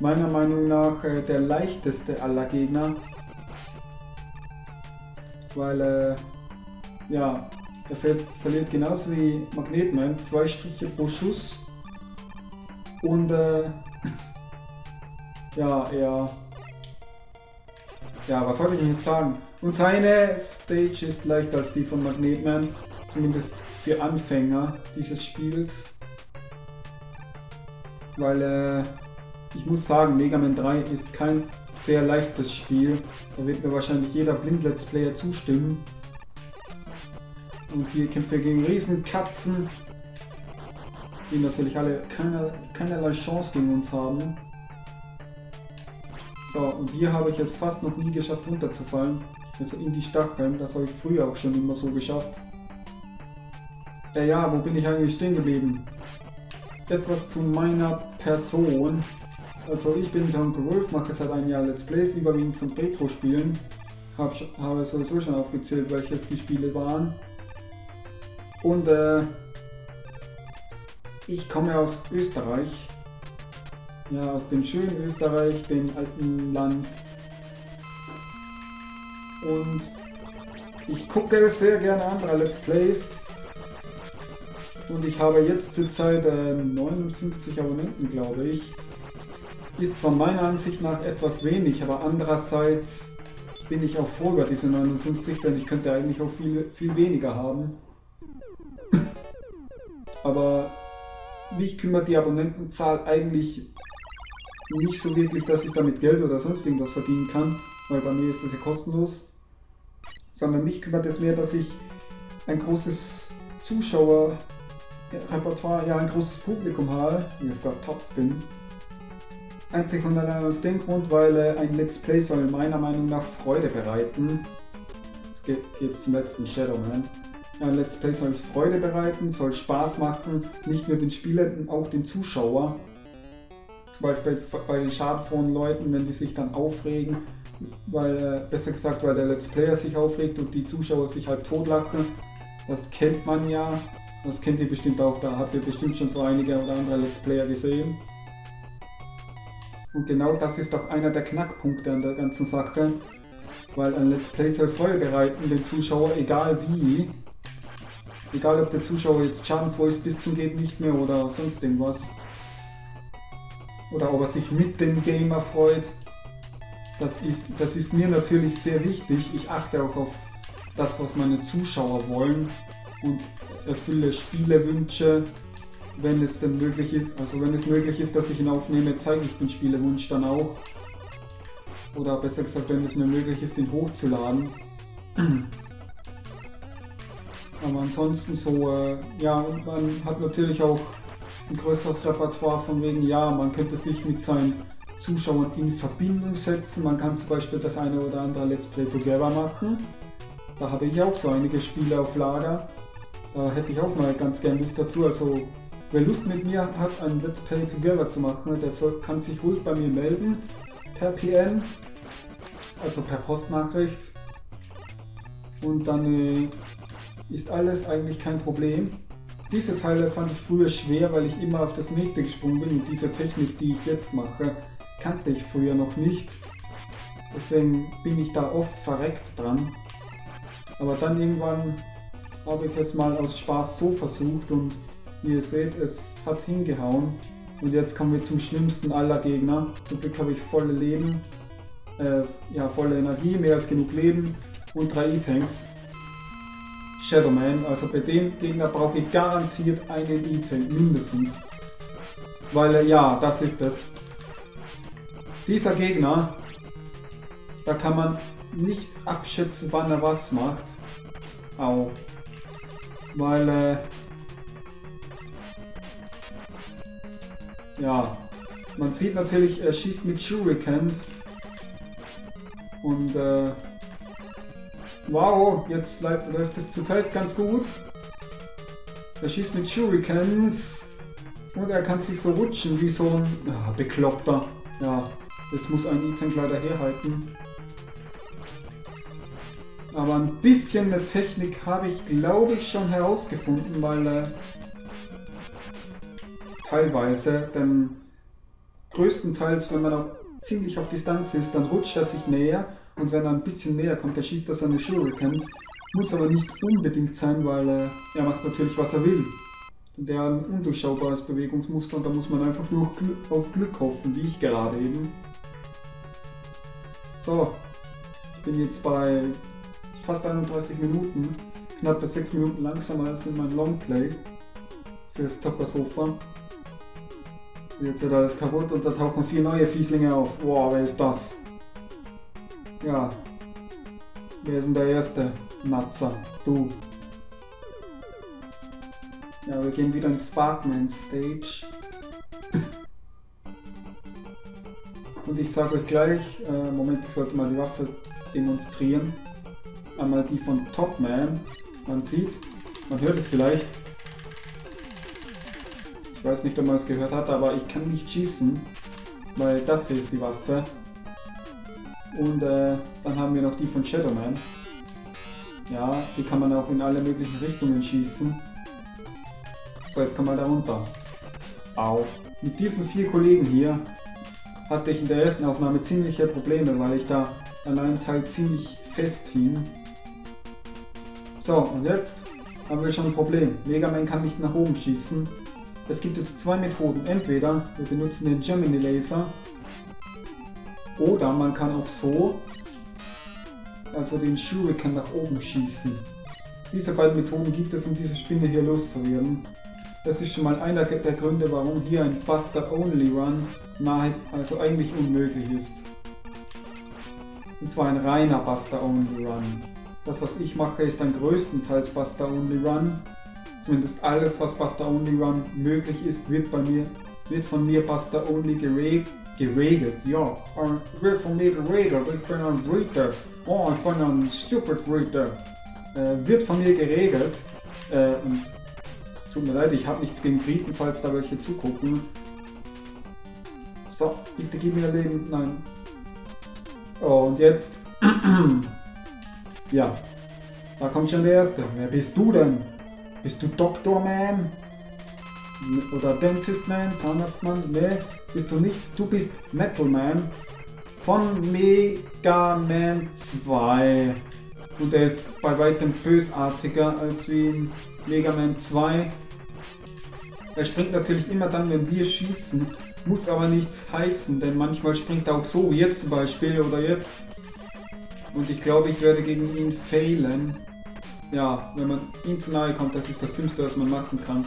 meiner Meinung nach äh, der leichteste aller Gegner. Weil, äh, ja, er fällt, verliert genauso wie Magnetman zwei Striche pro Schuss. Und, äh, ja, er, ja, was soll ich jetzt sagen? Und seine Stage ist leichter als die von Magnetman, zumindest für Anfänger dieses Spiels. Weil, äh, ich muss sagen, Mega Man drei ist kein sehr leichtes Spiel. Da wird mir wahrscheinlich jeder Blind-Let's Player zustimmen. Und hier kämpfen wir gegen Riesenkatzen, die natürlich alle keine, keinerlei Chance gegen uns haben. So, und hier habe ich es fast noch nie geschafft runterzufallen. Also in die Stacheln, das habe ich früher auch schon immer so geschafft. Ja, ja, wo bin ich eigentlich stehen geblieben? Etwas zu meiner Person. Also ich bin TheUncleWulf, mache seit einem Jahr Let's Plays, überwiegend von Retro-Spielen. Hab, habe sowieso schon aufgezählt, welches die Spiele waren. Und äh, ich komme aus Österreich. Ja, aus dem schönen Österreich, dem alten Land. Und ich gucke sehr gerne andere Let's Plays. Und ich habe jetzt zurzeit äh, neunundfünfzig Abonnenten, glaube ich. Ist zwar meiner Ansicht nach etwas wenig, aber andererseits bin ich auch froh über diese neunundfünfzig, denn ich könnte eigentlich auch viel, viel weniger haben. Aber mich kümmert die Abonnentenzahl eigentlich nicht so wirklich, dass ich damit Geld oder sonst irgendwas verdienen kann, weil bei mir ist das ja kostenlos. Sondern mich kümmert es mehr, dass ich ein großes Zuschauerrepertoire, ja ein großes Publikum habe, wie auf der Topspin. Einzig und allein aus dem Grund, weil äh, ein Let's Play soll meiner Meinung nach Freude bereiten. Jetzt geht jetzt zum letzten Shadowman. Ja, ein Let's Play soll Freude bereiten, soll Spaß machen, nicht nur den Spielenden, auch den Zuschauer. Zum Beispiel bei den schadfrohen Leuten, wenn die sich dann aufregen, weil, äh, besser gesagt, weil der Let's Player sich aufregt und die Zuschauer sich halb totlachen. Das kennt man ja, das kennt ihr bestimmt auch, da habt ihr bestimmt schon so einige oder andere Let's Player gesehen. Und genau das ist auch einer der Knackpunkte an der ganzen Sache, weil ein Let's Play soll Freude bereiten, den Zuschauer, egal wie, egal ob der Zuschauer jetzt schadenfroh ist bis zum Game nicht mehr oder sonst irgendwas, oder ob er sich mit dem Gamer freut, das ist, das ist mir natürlich sehr wichtig, ich achte auch auf das, was meine Zuschauer wollen und erfülle Spielewünsche. Wenn es denn möglich ist, also wenn es möglich ist, dass ich ihn aufnehme, zeige ich den Spielewunsch dann auch. Oder besser gesagt, wenn es mir möglich ist, ihn hochzuladen. Aber ansonsten so, äh, ja, und man hat natürlich auch ein größeres Repertoire von wegen, ja, man könnte sich mit seinen Zuschauern in Verbindung setzen. Man kann zum Beispiel das eine oder andere Let's Play Together machen. Da habe ich auch so einige Spiele auf Lager. Da hätte ich auch mal ganz gerne Lust dazu, also... Wer Lust mit mir hat, ein Let's Play Together zu machen, der soll, kann sich ruhig bei mir melden, per P N, also per Postnachricht. Und dann äh, ist alles eigentlich kein Problem. Diese Teile fand ich früher schwer, weil ich immer auf das nächste gesprungen bin und diese Technik, die ich jetzt mache, kannte ich früher noch nicht. Deswegen bin ich da oft verreckt dran. Aber dann irgendwann habe ich es mal aus Spaß so versucht und wie ihr seht, es hat hingehauen. Und jetzt kommen wir zum schlimmsten aller Gegner. Zum Glück habe ich volle Leben, äh, ja volle Energie, mehr als genug Leben und drei E-Tanks. Shadowman, also bei dem Gegner brauche ich garantiert einen E-Tank, mindestens. Weil, äh, ja, das ist es. Dieser Gegner, da kann man nicht abschätzen, wann er was macht. Au. Weil, äh, Ja, man sieht natürlich, er schießt mit Shurikens. Und äh, wow, jetzt läuft es zurzeit ganz gut. Er schießt mit Shurikens und er kann sich so rutschen wie so ein ah, Bekloppter. Ja, jetzt muss ein E-Tank leider herhalten. Aber ein bisschen mehr Technik habe ich, glaube ich, schon herausgefunden, weil äh, teilweise, denn größtenteils, wenn man auch ziemlich auf Distanz ist, dann rutscht er sich näher und wenn er ein bisschen näher kommt, dann schießt er seine Shurikens. Muss aber nicht unbedingt sein, weil äh, er macht natürlich, was er will. Und er hat ein undurchschaubares Bewegungsmuster und da muss man einfach nur auf Glück hoffen, wie ich gerade eben. So, ich bin jetzt bei fast einunddreißig Minuten, knapp bei sechs Minuten langsamer als in meinem Longplay für das Zockersofa. Jetzt wird alles kaputt und da tauchen vier neue Fieslinge auf. Wow, wer ist das? Ja. Wer ist denn der erste? Natzer, du. Ja, wir gehen wieder in Sparkman Stage. Und ich sage euch gleich, äh, Moment, ich sollte mal die Waffe demonstrieren. Einmal die von Topman. Man sieht, man hört es vielleicht. Ich weiß nicht, ob man es gehört hat, aber ich kann nicht schießen, weil das hier ist die Waffe. Und äh, dann haben wir noch die von Shadowman. Ja, die kann man auch in alle möglichen Richtungen schießen. So, jetzt kommen wir da runter. Au. Mit diesen vier Kollegen hier hatte ich in der ersten Aufnahme ziemliche Probleme, weil ich da an einem Teil ziemlich fest hing. So, und jetzt haben wir schon ein Problem. Mega Man kann nicht nach oben schießen. Es gibt jetzt zwei Methoden. Entweder wir benutzen den Gemini Laser oder man kann auch so, also den Shuriken nach oben schießen. Diese beiden Methoden gibt es, um diese Spinne hier loszuwerden. Das ist schon mal einer der Gründe, warum hier ein Buster-Only-Run nahe, also eigentlich unmöglich ist. Und zwar ein reiner Buster-Only-Run. Das, was ich mache, ist dann größtenteils Buster-Only-Run. Zumindest alles, was Buster-Only-Run möglich ist, wird bei mir, wird von mir Buster-Only geregelt. Geregelt, ja. Wird von mir geregelt. Ich bin ein Breeder. Oh, ich bin ein Stupid Breeder. Äh, wird von mir geregelt. Äh, und tut mir leid, ich habe nichts gegen Briten, falls da welche zugucken. So, bitte gib mir Leben. Nein. Oh, und jetzt. Ja. Da kommt schon der Erste. Wer bist du denn? Bist du Doktor Man? Oder Dentist Man? Zahnarztmann? Ne, bist du nichts. Du bist Metal Man von Mega Man zwei. Und er ist bei weitem bösartiger als wie in Mega Man zwei. Er springt natürlich immer dann, wenn wir schießen. Muss aber nichts heißen, denn manchmal springt er auch so, wie jetzt zum Beispiel oder jetzt. Und ich glaube, ich werde gegen ihn failen. Ja, wenn man ihm zu nahe kommt, das ist das Dümmste, was man machen kann.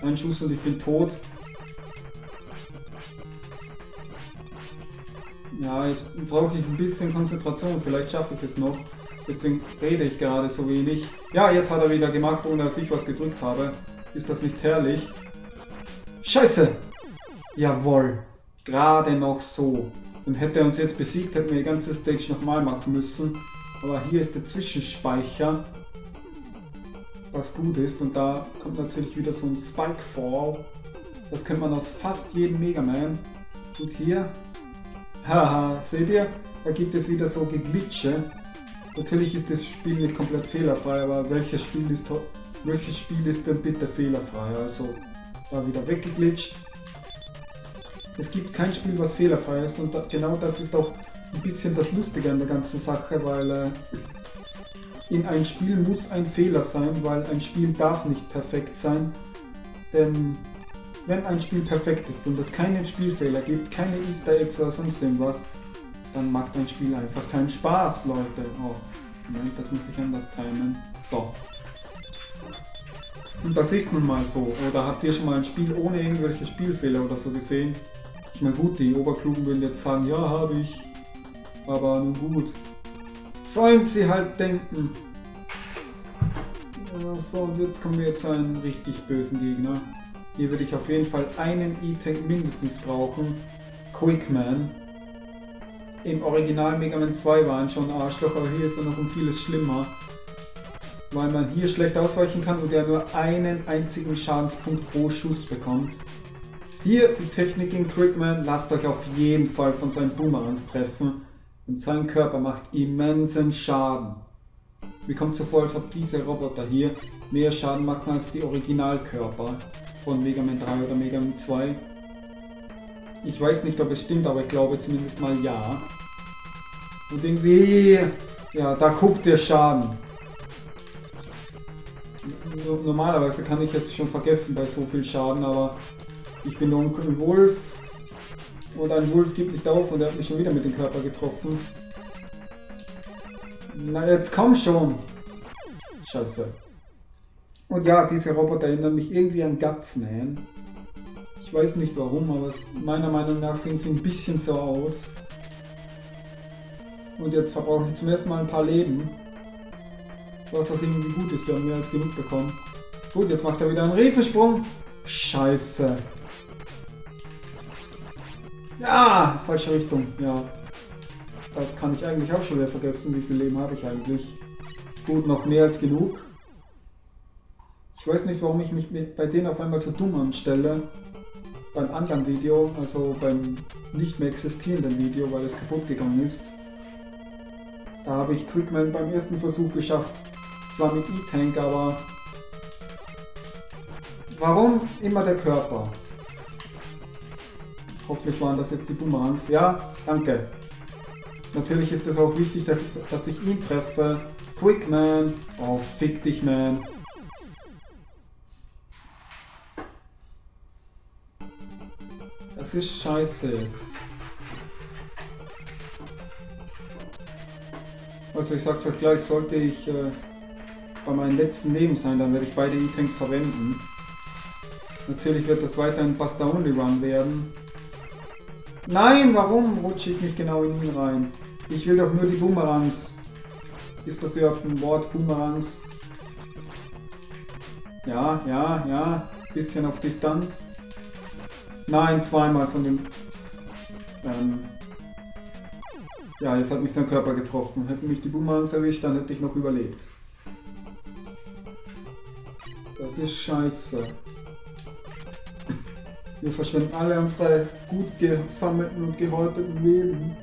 Ein Schuss und ich bin tot. Ja, jetzt brauche ich ein bisschen Konzentration, vielleicht schaffe ich es noch. Deswegen rede ich gerade so wenig. Ja, jetzt hat er wieder gemacht, ohne dass ich was gedrückt habe. Ist das nicht herrlich? Scheiße! Jawohl. Gerade noch so. Und hätte er uns jetzt besiegt, hätten wir die ganze Stage nochmal machen müssen. Aber hier ist der Zwischenspeicher, was gut ist, und da kommt natürlich wieder so ein Spike-Fall. Das kennt man aus fast jedem Mega Man. Und hier, haha, seht ihr? Da gibt es wieder so Geglitsche. Natürlich ist das Spiel nicht komplett fehlerfrei, aber welches Spiel ist, welches Spiel ist denn bitte fehlerfrei? Also, da wieder weggeglitscht. Es gibt kein Spiel, was fehlerfrei ist, und da, genau das ist auch ein bisschen das Lustige an der ganzen Sache, weil äh, in ein Spiel muss ein Fehler sein, weil ein Spiel darf nicht perfekt sein. Denn wenn ein Spiel perfekt ist und es keinen Spielfehler gibt, keine Easter Eggs oder sonst irgendwas, dann macht ein Spiel einfach keinen Spaß, Leute. Oh, nein, das muss ich anders timen. So. Und das ist nun mal so. Oder habt ihr schon mal ein Spiel ohne irgendwelche Spielfehler oder so gesehen? Ich meine, gut, die Oberklugen würden jetzt sagen, ja, habe ich. Aber nun gut. Sollen sie halt denken. So, und jetzt kommen wir zu einem richtig bösen Gegner. Hier würde ich auf jeden Fall einen E-Tank mindestens brauchen. Quickman. Im Original Mega Man zwei war er schon ein Arschloch, aber hier ist er noch um vieles schlimmer. Weil man hier schlecht ausweichen kann und er nur einen einzigen Schadenspunkt pro Schuss bekommt. Hier die Technik in Quickman, lasst euch auf jeden Fall von seinen Boomerangs treffen. Und sein Körper macht immensen Schaden. Mir kommt so vor, als ob diese Roboter hier mehr Schaden machen als die Originalkörper von Mega Man drei oder Mega Man zwei. Ich weiß nicht, ob es stimmt, aber ich glaube zumindest mal ja. Und irgendwie, ja, da guckt der Schaden. Normalerweise kann ich es schon vergessen bei so viel Schaden, aber ich bin der Uncle Wulf und ein Wulf gibt nicht auf und er hat mich schon wieder mit dem Körper getroffen. Na jetzt komm schon! Scheiße. Und ja, diese Roboter erinnern mich irgendwie an Gutsman. Ich weiß nicht warum, aber meiner Meinung nach sehen sie ein bisschen so aus. Und jetzt verbrauche ich zum ersten Mal ein paar Leben. Was auch irgendwie gut ist, wir haben mehr als genug bekommen. Gut, jetzt macht er wieder einen Riesensprung. Scheiße. Ja, falsche Richtung, ja. Das kann ich eigentlich auch schon wieder vergessen, wie viel Leben habe ich eigentlich. Gut, noch mehr als genug. Ich weiß nicht, warum ich mich mit bei denen auf einmal so dumm anstelle. Beim anderen Video, also beim nicht mehr existierenden Video, weil es kaputt gegangen ist. Da habe ich Quickman beim ersten Versuch geschafft. Zwar mit E-Tank, aber... Warum immer der Körper? Hoffentlich waren das jetzt die Boomerangs. Ja, danke. Natürlich ist es auch wichtig, dass ich ihn treffe. Quickman. Oh, fick dich, man. Das ist scheiße jetzt. Also ich sag's euch gleich, sollte ich äh, bei meinem letzten Leben sein, dann werde ich beide E-Tanks verwenden. Natürlich wird das weiter ein Buster Only Run werden. Nein, warum rutsche ich nicht genau in ihn rein? Ich will doch nur die Boomerangs. Ist das überhaupt ein Wort, Boomerangs? Ja, ja, ja. Bisschen auf Distanz. Nein, zweimal von dem... Ähm ja, jetzt hat mich sein Körper getroffen. Hätten mich die Boomerangs erwischt, dann hätte ich noch überlebt. Das ist scheiße. Wir verschwenden alle unsere gut gesammelten und gehäuteten Leben.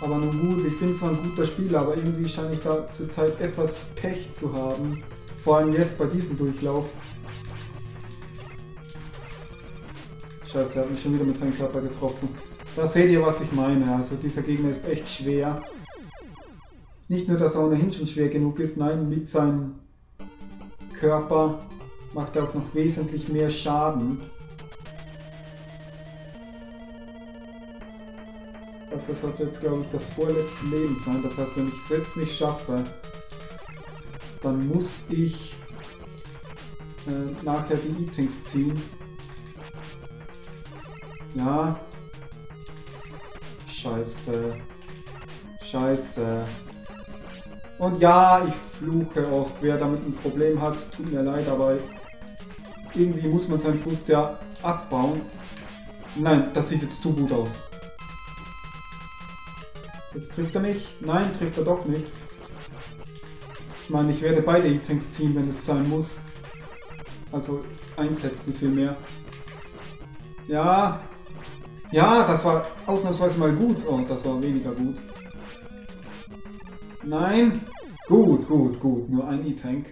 Aber nun gut, ich bin zwar ein guter Spieler, aber irgendwie scheine ich da zurzeit etwas Pech zu haben. Vor allem jetzt bei diesem Durchlauf. Scheiße, er hat mich schon wieder mit seinem Körper getroffen. Da seht ihr, was ich meine. Also dieser Gegner ist echt schwer. Nicht nur, dass er ohnehin schon schwer genug ist, nein, mit seinem Körper macht er auch noch wesentlich mehr Schaden. Also das sollte jetzt, glaube ich, das vorletzte Leben sein. Das heißt, wenn ich es jetzt nicht schaffe, dann muss ich äh, nachher die E-Tanks ziehen. Ja. Scheiße. Scheiße. Und ja, ich fluche oft. Wer damit ein Problem hat, tut mir leid, aber... Irgendwie muss man seinen Frust ja abbauen. Nein, das sieht jetzt zu gut aus. Jetzt trifft er mich. Nein, trifft er doch nicht. Ich meine, ich werde beide E-Tanks ziehen, wenn es sein muss. Also einsetzen vielmehr. Ja. Ja, das war ausnahmsweise mal gut. Oh, das war weniger gut. Nein. Gut, gut, gut. Nur ein E-Tank.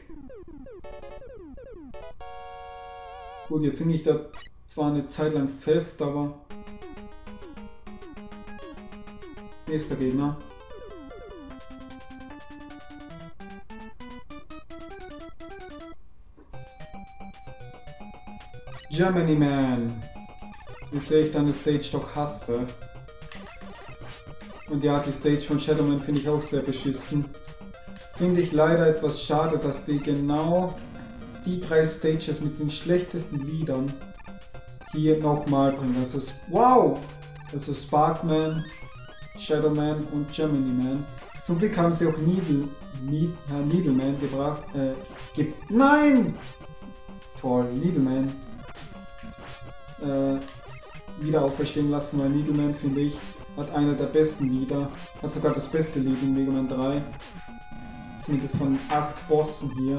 Gut, jetzt hänge ich da zwar eine Zeit lang fest, aber... Nächster Gegner. Gemini Man. Wie sehe ich dann eine Stage doch hasse. Und ja, die Stage von Shadowman finde ich auch sehr beschissen. Finde ich leider etwas schade, dass die genau... die drei Stages mit den schlechtesten Liedern hier nochmal bringen. Also, wow! Also Sparkman, Shadowman und Gemini Man. Zum Glück haben sie auch Needle, Needle, Needleman gebracht. Äh, ge Nein! von Needleman äh, wieder auferstehen lassen, weil Needleman, finde ich, hat einer der besten Lieder, hat sogar das beste Lied in Mega Man drei, zumindest von acht Bossen hier.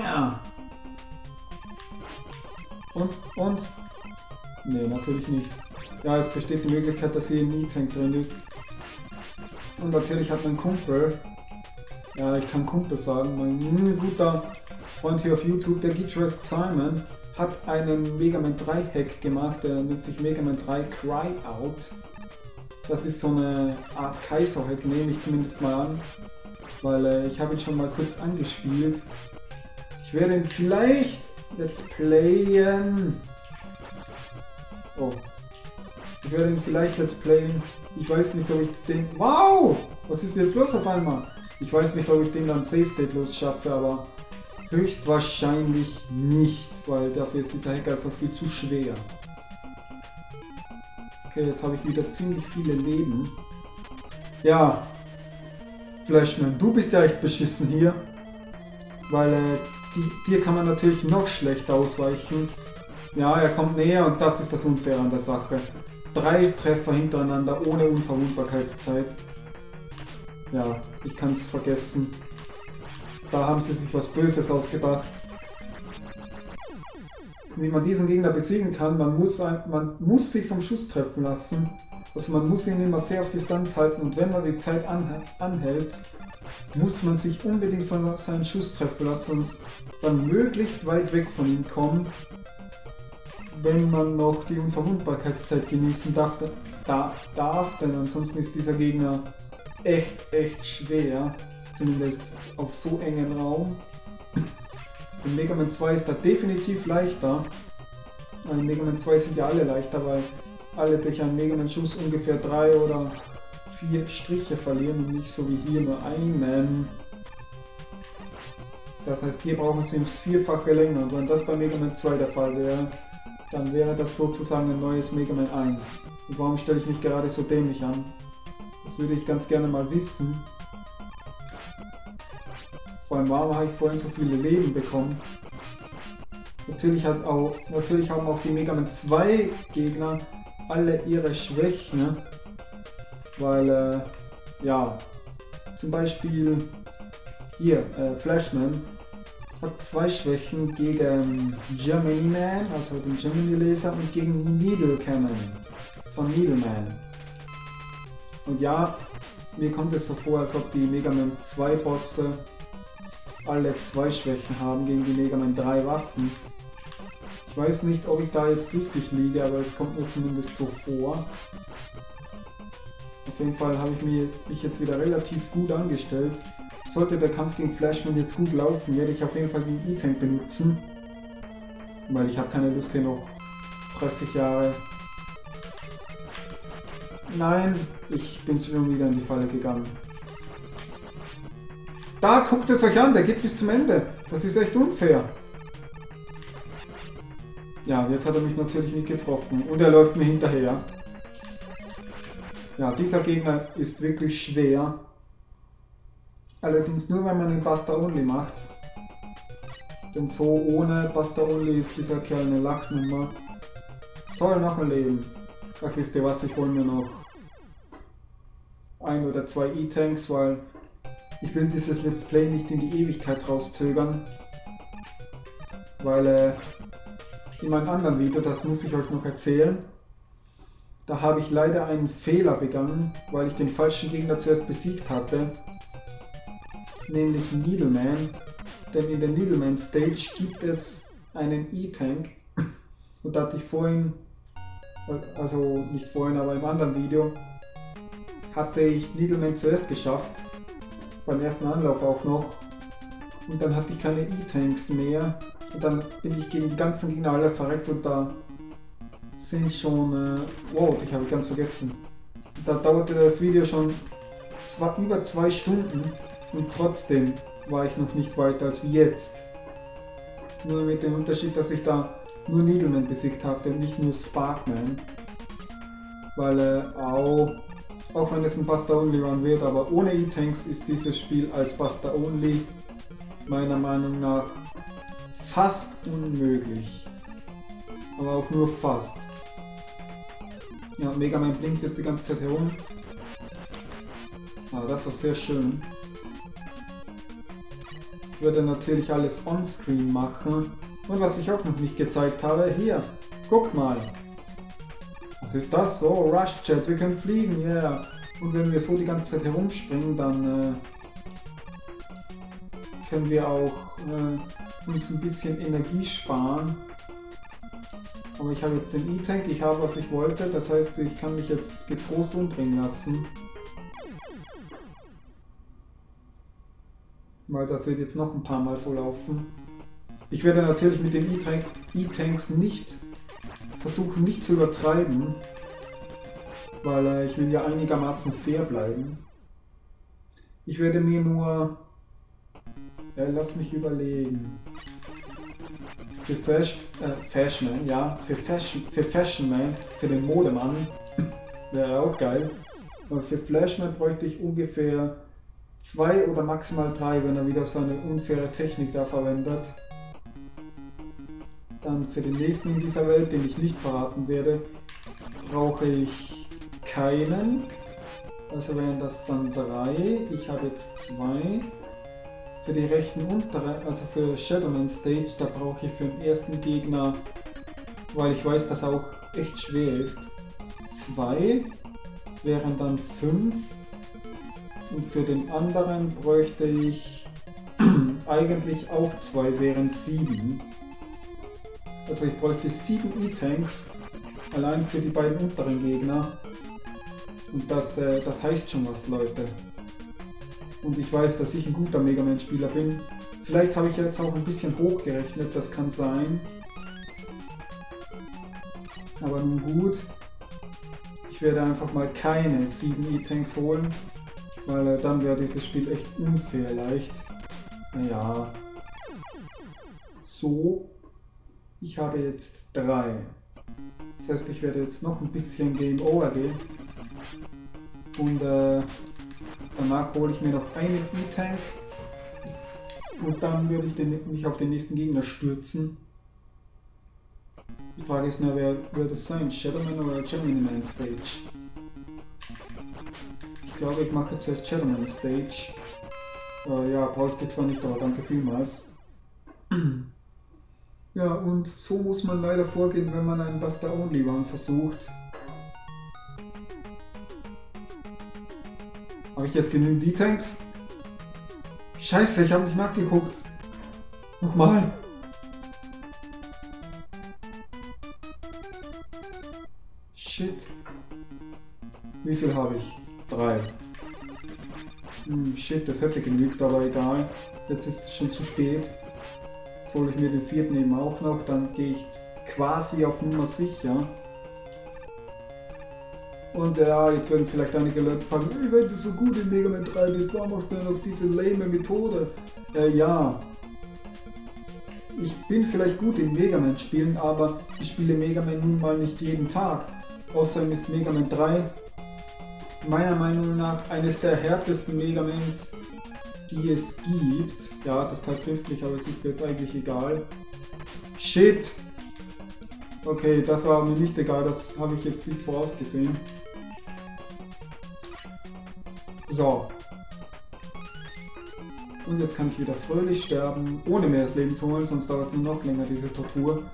Ja. Und, und? Nee, natürlich nicht. Ja, es besteht die Möglichkeit, dass hier ein E-Tank drin ist. Und natürlich hat mein Kumpel, ja, ich kann Kumpel sagen, mein guter Freund hier auf YouTube, der Gitarrist Simon, hat einen Mega Man drei Hack gemacht, der nennt sich Mega Man drei Cryout. Das ist so eine Art Kaiser-Hack, nehme ich zumindest mal an, weil äh, ich habe ihn schon mal kurz angespielt. Ich werde ihn vielleicht Let's Playen. Oh. Ich werde ihn vielleicht Let's Playen. Ich weiß nicht, ob ich den... Wow! Was ist jetzt los auf einmal? Ich weiß nicht, ob ich den dann Safe State los schaffe, aber höchstwahrscheinlich nicht, weil dafür ist dieser Hack einfach viel zu schwer. Okay, jetzt habe ich wieder ziemlich viele Leben. Ja. Flashman, du bist ja echt beschissen hier. Weil äh, die, dir kann man natürlich noch schlechter ausweichen. Ja, er kommt näher und das ist das Unfaire an der Sache. Drei Treffer hintereinander ohne Unverwundbarkeitszeit. Ja, ich kann es vergessen. Da haben sie sich was Böses ausgedacht. Wie man diesen Gegner besiegen kann, man muss, ein, man muss sich vom Schuss treffen lassen. Also man muss ihn immer sehr auf Distanz halten und wenn man die Zeit anh- anhält, muss man sich unbedingt von seinen Schuss treffen lassen und dann möglichst weit weg von ihm kommen, wenn man noch die Unverwundbarkeitszeit genießen darf, da, darf, denn ansonsten ist dieser Gegner echt, echt schwer, zumindest auf so engen Raum. In Mega Man zwei ist er definitiv leichter, in Mega Man zwei sind ja alle leichter, weil alle durch einen Mega Man Schuss ungefähr drei oder vier Striche verlieren und nicht so wie hier nur einen. Das heißt, hier brauchen sie ums Vierfache länger. Und wenn das bei Mega Man zwei der Fall wäre, dann wäre das sozusagen ein neues Mega Man eins. Und warum stelle ich mich gerade so dämlich an? Das würde ich ganz gerne mal wissen. Vor allem, warum habe ich vorhin so viele Leben bekommen? Natürlich, hat auch, natürlich haben auch die Mega Man zwei Gegner alle ihre Schwächen. Ne? Weil, äh, ja, zum Beispiel hier, äh, Flashman hat zwei Schwächen gegen Gemini Man, also den Gemini Laser, und gegen Needle Cannon von Needleman. Und ja, mir kommt es so vor, als ob die Mega Man zwei Bosse alle zwei Schwächen haben gegen die Mega Man drei Waffen. Ich weiß nicht, ob ich da jetzt richtig liege, aber es kommt mir zumindest so vor. Auf jeden Fall habe ich mich jetzt wieder relativ gut angestellt. Sollte der Kampf gegen Flashman jetzt gut laufen, werde ich auf jeden Fall den E-Tank benutzen. Weil ich habe keine Lust hier noch dreißig Jahre... Nein, ich bin schon wieder in die Falle gegangen. Da, guckt es euch an, der geht bis zum Ende. Das ist echt unfair. Ja, jetzt hat er mich natürlich nicht getroffen und er läuft mir hinterher. Ja, dieser Gegner ist wirklich schwer. Allerdings nur, wenn man den Buster Only macht. Denn so ohne Buster Only ist dieser Kerl eine Lachnummer. Soll noch ein Leben. Ach, wisst ihr was, ich hole mir noch ein oder zwei E-Tanks, weil ich will dieses Let's Play nicht in die Ewigkeit rauszögern. Weil äh, in meinem anderen Video, das muss ich euch noch erzählen, da habe ich leider einen Fehler begangen, weil ich den falschen Gegner zuerst besiegt hatte, nämlich Needleman, denn in der Needleman Stage gibt es einen E-Tank und da hatte ich vorhin, also nicht vorhin, aber im anderen Video, hatte ich Needleman zuerst geschafft, beim ersten Anlauf auch noch, und dann hatte ich keine E-Tanks mehr und dann bin ich gegen die ganzen Gegner alle verreckt und da sind schon, äh, wow, ich habe ganz vergessen. Da dauerte das Video schon zwei, über zwei Stunden und trotzdem war ich noch nicht weiter als wie jetzt. Nur mit dem Unterschied, dass ich da nur Needleman besiegt habe und nicht nur Sparkman. Weil, äh, auch, auch wenn es ein Buster-Only-Run wird, aber ohne E-Tanks ist dieses Spiel als Buster-Only meiner Meinung nach fast unmöglich. Aber auch nur fast. Ja, Mega Man blinkt jetzt die ganze Zeit herum. Aber das war sehr schön. Ich werde natürlich alles on-screen machen. Und was ich auch noch nicht gezeigt habe, hier, guck mal. Was ist das? Oh, Rush Jet, wir können fliegen, yeah. Und wenn wir so die ganze Zeit herumspringen, dann äh, können wir auch äh, uns ein bisschen Energie sparen. Aber ich habe jetzt den E-Tank, ich habe was ich wollte, das heißt, ich kann mich jetzt getrost umbringen lassen. Weil das wird jetzt noch ein paar Mal so laufen. Ich werde natürlich mit den E-Tanks nicht versuchen, nicht zu übertreiben, weil äh, ich will ja einigermaßen fair bleiben. Ich werde mir nur... Äh, lass mich überlegen. Für Fashion, äh, Fashion, ja, für Fashion, für Fashion Man, für den Modemann, wäre auch geil. Aber für Flashman bräuchte ich ungefähr zwei oder maximal drei, wenn er wieder so eine unfaire Technik da verwendet. Dann für den nächsten in dieser Welt, den ich nicht verraten werde, brauche ich keinen. Also wären das dann drei. Ich habe jetzt zwei. Für die rechten unteren, also für Shadowman Stage, da brauche ich für den ersten Gegner, weil ich weiß, dass er auch echt schwer ist, zwei, wären dann fünf, und für den anderen bräuchte ich eigentlich auch zwei, wären sieben. Also ich bräuchte sieben E-Tanks, allein für die beiden unteren Gegner, und das, äh, das heißt schon was, Leute. Und ich weiß, dass ich ein guter Mega Man-Spieler bin. Vielleicht habe ich jetzt auch ein bisschen hochgerechnet, das kann sein. Aber nun gut. Ich werde einfach mal keine sieben E-Tanks holen, weil äh, dann wäre dieses Spiel echt unfair leicht. Naja. So. Ich habe jetzt drei. Das heißt, ich werde jetzt noch ein bisschen Game Over gehen. Und äh... danach hole ich mir noch einen E-Tank und dann würde ich den, mich auf den nächsten Gegner stürzen. Die Frage ist nur, wer wird es sein? Shadowman oder Gemini Man Stage? Ich glaube, ich mache zuerst Shadowman Stage. Äh, ja, brauchte ich zwar nicht, aber danke vielmals. Ja, und so muss man leider vorgehen, wenn man einen Buster-Only-Run versucht. Habe ich jetzt genügend E-Tanks? Scheiße, ich habe nicht nachgeguckt. Nochmal. Shit. Wie viel habe ich? Drei. Hm, shit, das hätte genügt, aber egal. Jetzt ist es schon zu spät. Jetzt hole ich mir den vierten eben auch noch, dann gehe ich quasi auf Nummer sicher. Und ja, jetzt werden vielleicht einige Leute sagen, hey, wenn du so gut in Mega Man drei bist, warum machst du denn auf diese lame Methode? Äh, ja. Ich bin vielleicht gut in Mega Man spielen, aber ich spiele Mega Man nun mal nicht jeden Tag. Außerdem ist Mega Man drei meiner Meinung nach eines der härtesten Mega Mans, die es gibt. Ja, das Teil trifft mich, aber es ist mir jetzt eigentlich egal. Shit! Okay, das war mir nicht egal, das habe ich jetzt nicht vorausgesehen. So. Und jetzt kann ich wieder fröhlich sterben, ohne mehr das Leben zu holen, sonst dauert es noch länger, diese Tortur.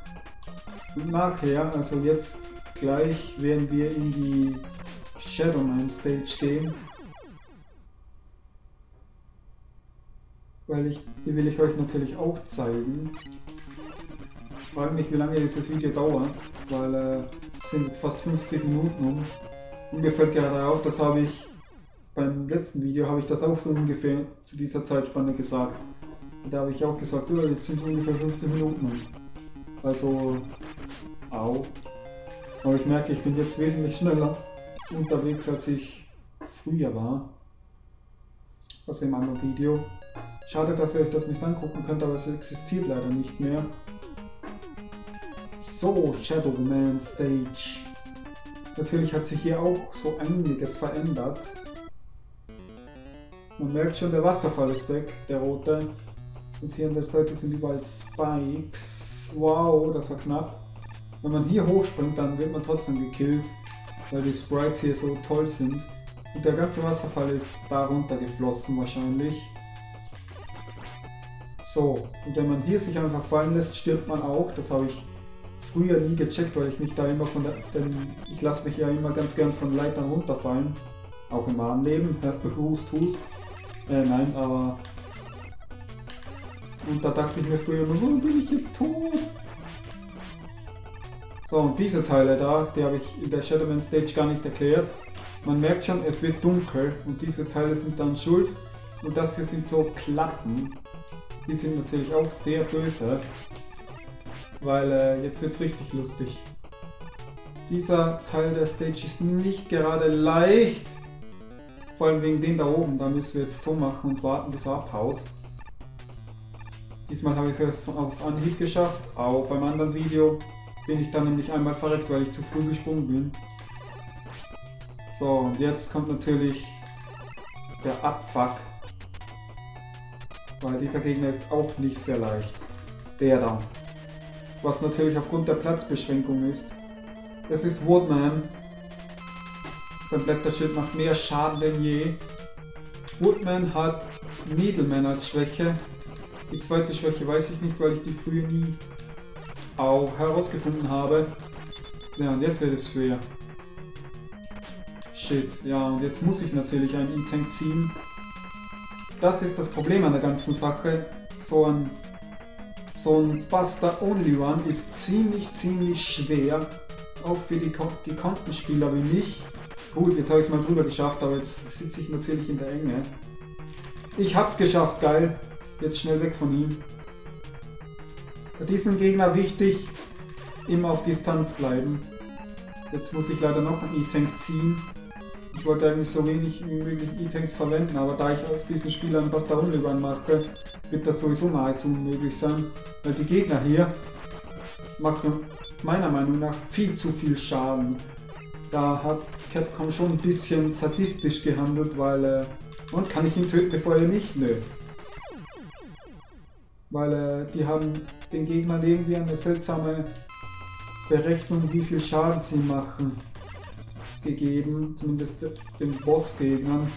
Und nachher, also jetzt gleich, werden wir in die Shadowman Stage gehen. Weil ich, die will ich euch natürlich auch zeigen. Ich frage mich, wie lange dieses Video dauert, weil äh, es sind jetzt fast fünfzig Minuten um. Und mir fällt gerade auf, das habe ich... Beim letzten Video habe ich das auch so ungefähr zu dieser Zeitspanne gesagt. Und da habe ich auch gesagt, oh, jetzt sind es ungefähr fünfzehn Minuten. Also, au. Aber ich merke, ich bin jetzt wesentlich schneller unterwegs, als ich früher war. Also im anderen Video. Schade, dass ihr euch das nicht angucken könnt, aber es existiert leider nicht mehr. So, Shadowman Stage. Natürlich hat sich hier auch so einiges verändert. Man merkt schon, der Wasserfall ist weg, der rote. Und hier an der Seite sind überall Spikes. Wow, das war knapp. Wenn man hier hochspringt, dann wird man trotzdem gekillt, weil die Sprites hier so toll sind. Und der ganze Wasserfall ist da runter geflossen wahrscheinlich. So, und wenn man hier sich einfach fallen lässt, stirbt man auch. Das habe ich früher nie gecheckt, weil ich mich da immer von der... Denn ich lasse mich ja immer ganz gern von Leitern runterfallen. Auch im wahren Leben. Hust, hust. Äh, nein, aber... Und da dachte ich mir früher, warum bin ich jetzt tot? So, und diese Teile da, die habe ich in der Shadowman Stage gar nicht erklärt. Man merkt schon, es wird dunkel und diese Teile sind dann schuld. Und das hier sind so Platten. Die sind natürlich auch sehr böse, weil äh, jetzt wird's richtig lustig. Dieser Teil der Stage ist nicht gerade leicht, vor allem wegen dem da oben. Da müssen wir jetzt so machen und warten, bis er abhaut. Diesmal habe ich es auf Anhieb geschafft, auch beim anderen Video bin ich dann nämlich einmal verreckt, weil ich zu früh gesprungen bin. So, und jetzt kommt natürlich der Abfuck. Weil dieser Gegner ist auch nicht sehr leicht. Der da. Was natürlich aufgrund der Platzbeschränkung ist. Das ist Woodman. Sein Blätterschild macht mehr Schaden denn je. Woodman hat Needleman als Schwäche. Die zweite Schwäche weiß ich nicht, weil ich die früher nie auch herausgefunden habe. Ja, und jetzt wird es schwer. Shit. Ja, und jetzt muss ich natürlich einen E-Tank ziehen. Das ist das Problem an der ganzen Sache. So ein, so ein Buster-Only-Run ist ziemlich, ziemlich schwer. Auch für die Kontenspieler wie mich. Gut, jetzt habe ich es mal drüber geschafft, aber jetzt sitze ich natürlich in der Enge. Ich hab's geschafft, geil. Jetzt schnell weg von ihm. Bei diesem Gegner wichtig, immer auf Distanz bleiben. Jetzt muss ich leider noch einen E-Tank ziehen. Ich wollte eigentlich so wenig wie möglich E-Tanks verwenden, aber da ich aus diesen Spielern was da Runde mache, wird das sowieso nahezu unmöglich sein, weil die Gegner hier machen meiner Meinung nach viel zu viel Schaden. Da hat Capcom schon ein bisschen sadistisch gehandelt, weil... Äh, und kann ich ihn töten, bevor er nicht? Nö. Weil äh, die haben den Gegnern irgendwie eine seltsame Berechnung, wie viel Schaden sie machen, gegeben, zumindest den Bossgegnern,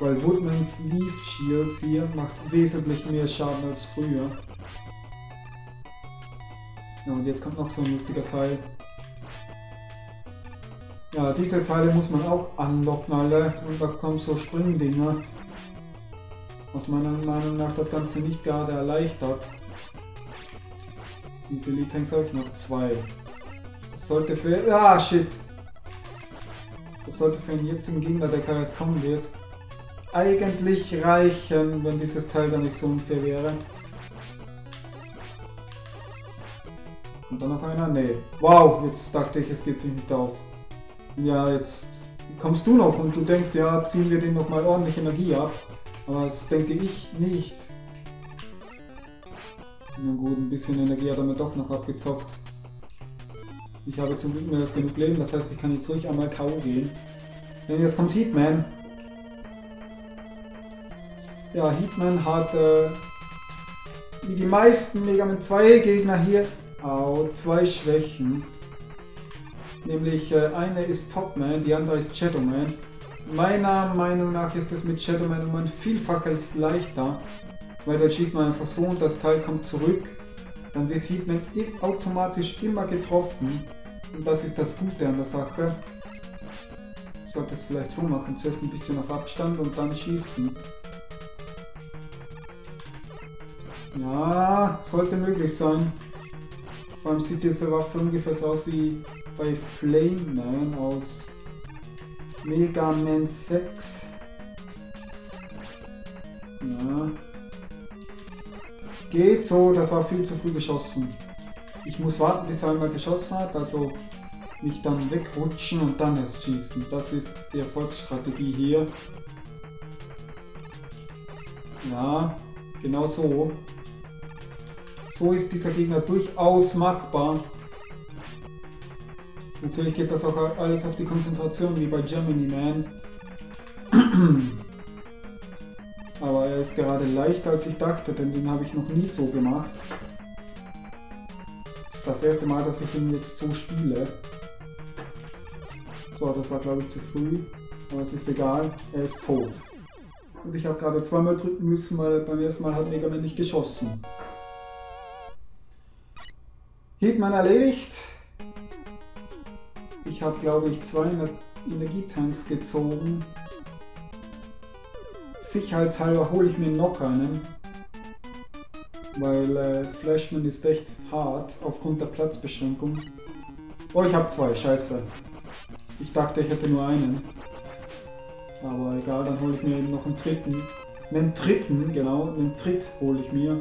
weil Woodmans Leaf Shield hier macht wesentlich mehr Schaden als früher. Ja, und jetzt kommt noch so ein lustiger Teil. Ja, diese Teile muss man auch anlocken, alle, und da kommen so Springdinger, was meiner Meinung nach das Ganze nicht gerade erleichtert. Wie viele E-Tanks habe ich noch? Zwei. Das sollte für... Ah, shit! Das sollte für einen jetzigen Gegner, der gerade kommen wird, eigentlich reichen, wenn dieses Teil dann nicht so unfair wäre. Und dann noch einer? Nee. Wow, jetzt dachte ich, es geht sich nicht aus. Ja, jetzt kommst du noch und du denkst, ja, ziehen wir den nochmal ordentlich Energie ab. Aber das denke ich nicht. Na gut, ein bisschen Energie hat er mir doch noch abgezockt. Ich habe zum Glück mehr als genug Leben, das heißt, ich kann jetzt ruhig einmal K O gehen. Denn jetzt kommt Heatman. Ja, Heatman hat, äh, wie die meisten Mega Man zwei Gegner hier, auch zwei Schwächen. Nämlich, äh, eine ist Topman, die andere ist Shadowman. Meiner Meinung nach ist es mit Shadowman um ein Vielfaches leichter, weil da schießt man einfach so und das Teil kommt zurück. Dann wird Heatman automatisch immer getroffen. Und das ist das Gute an der Sache. Ich sollte es vielleicht so machen. Zuerst ein bisschen auf Abstand und dann schießen. Ja, sollte möglich sein. Vor allem sieht diese Waffe ungefähr so aus wie bei Flashman aus Mega Man sechs. Ja. Geht so, das war viel zu früh geschossen. Ich muss warten, bis er einmal geschossen hat, also mich dann wegrutschen und dann erst schießen. Das ist die Erfolgsstrategie hier. Ja, genau so. So ist dieser Gegner durchaus machbar. Natürlich geht das auch alles auf die Konzentration, wie bei Gemini Man. Aber er es gerade leichter als ich dachte, denn den habe ich noch nie so gemacht. Das ist das erste Mal, dass ich ihn jetzt so spiele. So, das war glaube ich zu früh, aber es ist egal, er ist tot. Und ich habe gerade zweimal drücken müssen, weil beim ersten Mal hat Mega Man nicht geschossen. Heatman erledigt. Ich habe glaube ich zweihundert Energietanks gezogen. Sicherheitshalber hole ich mir noch einen, weil äh, Flashman ist echt hart aufgrund der Platzbeschränkung. Oh, ich habe zwei, scheiße. Ich dachte, ich hätte nur einen. Aber egal, dann hole ich mir eben noch einen dritten. Einen dritten, genau, einen Tritt hole ich mir.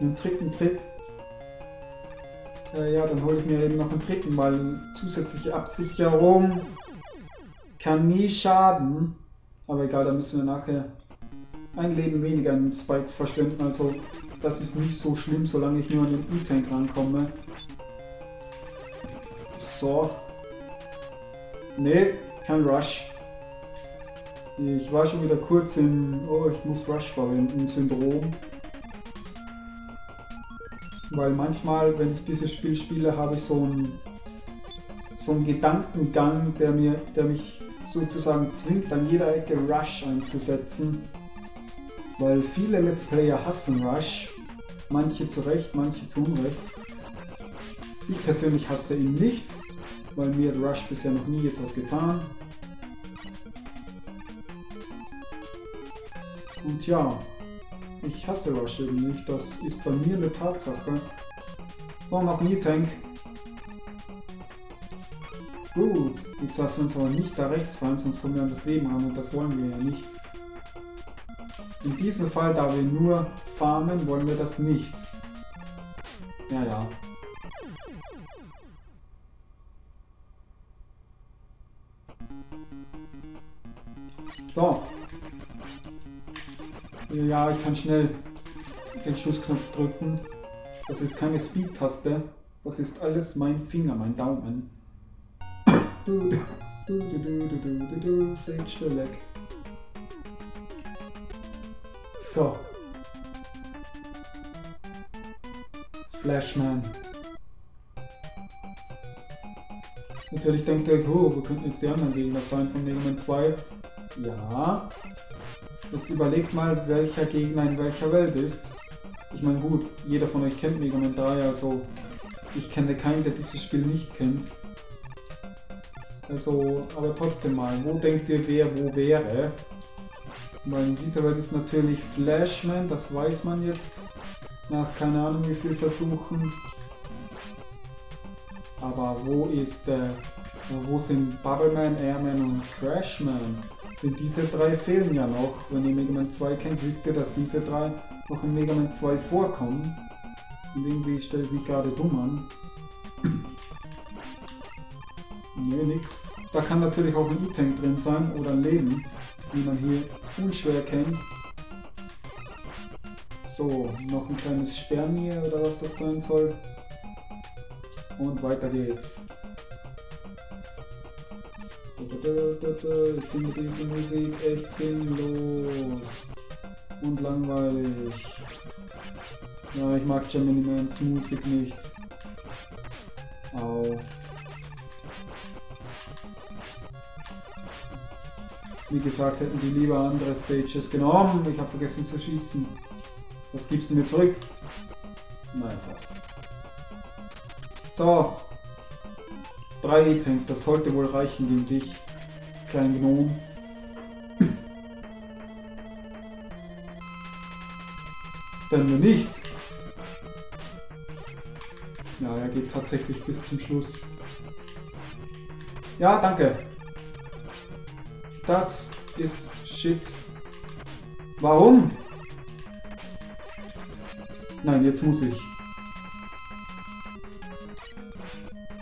Einen dritten Tritt. Äh, ja, dann hole ich mir eben noch einen dritten, weil eine zusätzliche Absicherung kann nie schaden. Aber egal, da müssen wir nachher ein Leben weniger in Spikes verschwenden, also das ist nicht so schlimm, solange ich nur an den E-Tank rankomme. So. Ne, kein Rush. Ich war schon wieder kurz im, oh, ich muss Rush verwenden, Syndrom. Weil manchmal, wenn ich dieses Spiel spiele, habe ich so einen, so einen Gedankengang, der, mir, der mich sozusagen zwingt, an jeder Ecke Rush einzusetzen, weil viele Let's Player hassen Rush, manche zu Recht, manche zu Unrecht. Ich persönlich hasse ihn nicht, weil mir hat Rush bisher noch nie etwas getan. Und ja, ich hasse Rush eben nicht, das ist bei mir eine Tatsache. So, noch ein E-Tank. Gut, jetzt lassen wir uns aber nicht da rechts fallen, sonst kommen wir an das Leben ran und das wollen wir ja nicht. In diesem Fall, da wir nur farmen, wollen wir das nicht. Ja, ja. So. Ja, ich kann schnell den Schussknopf drücken. Das ist keine Speed-Taste, das ist alles mein Finger, mein Daumen. Du, du, du, du, du, du, du, du, Stage Select. So. Flashman. Natürlich denkt ihr, oh, wir könnten jetzt die anderen Gegner sein von Mega Man zwei. Ja. Jetzt überlegt mal, welcher Gegner in welcher Welt ist. Ich meine, gut, jeder von euch kennt Mega Man drei, also ich kenne keinen, der dieses Spiel nicht kennt. Also, aber trotzdem mal, wo denkt ihr, wer wo wäre? Weil in dieser Welt ist natürlich Flashman, das weiß man jetzt. Nach keine Ahnung wie viel Versuchen. Aber wo ist der. Äh, wo sind Bubbleman, Airman und Crashman? Denn diese drei fehlen ja noch. Wenn ihr Mega Man zwei kennt, wisst ihr, dass diese drei noch in Mega Man zwei vorkommen. Und irgendwie stelle ich mich gerade dumm an. Nö, nix. Da kann natürlich auch ein E-Tank drin sein oder ein Leben, wie man hier unschwer kennt. So, noch ein kleines Spermier oder was das sein soll. Und weiter geht's. Ich finde diese Musik echt sinnlos und langweilig. Ja, ich mag Gemini Mans Musik nicht. Au. Wie gesagt, hätten die lieber andere Stages genommen. Ich habe vergessen zu schießen. Was gibst du mir zurück? Nein, fast. So. Drei E-Tanks, das sollte wohl reichen gegen dich, kleinen Gnom. Wenn wir nicht. Ja, er geht tatsächlich bis zum Schluss. Ja, danke. Das ist Shit. Warum? Nein, jetzt muss ich.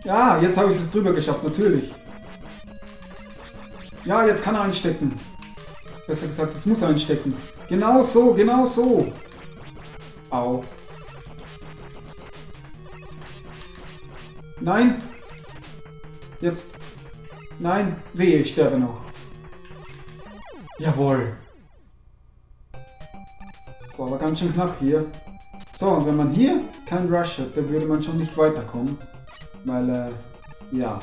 Ja, jetzt habe ich es drüber geschafft, natürlich. Ja, jetzt kann er einstecken. Besser gesagt, jetzt muss er einstecken. Genau so, genau so. Au. Nein. Jetzt. Nein, wehe, ich sterbe noch. Jawohl. Das war aber ganz schön knapp hier. So, und wenn man hier keinen Rush hätte, würde man schon nicht weiterkommen. Weil, äh, ja.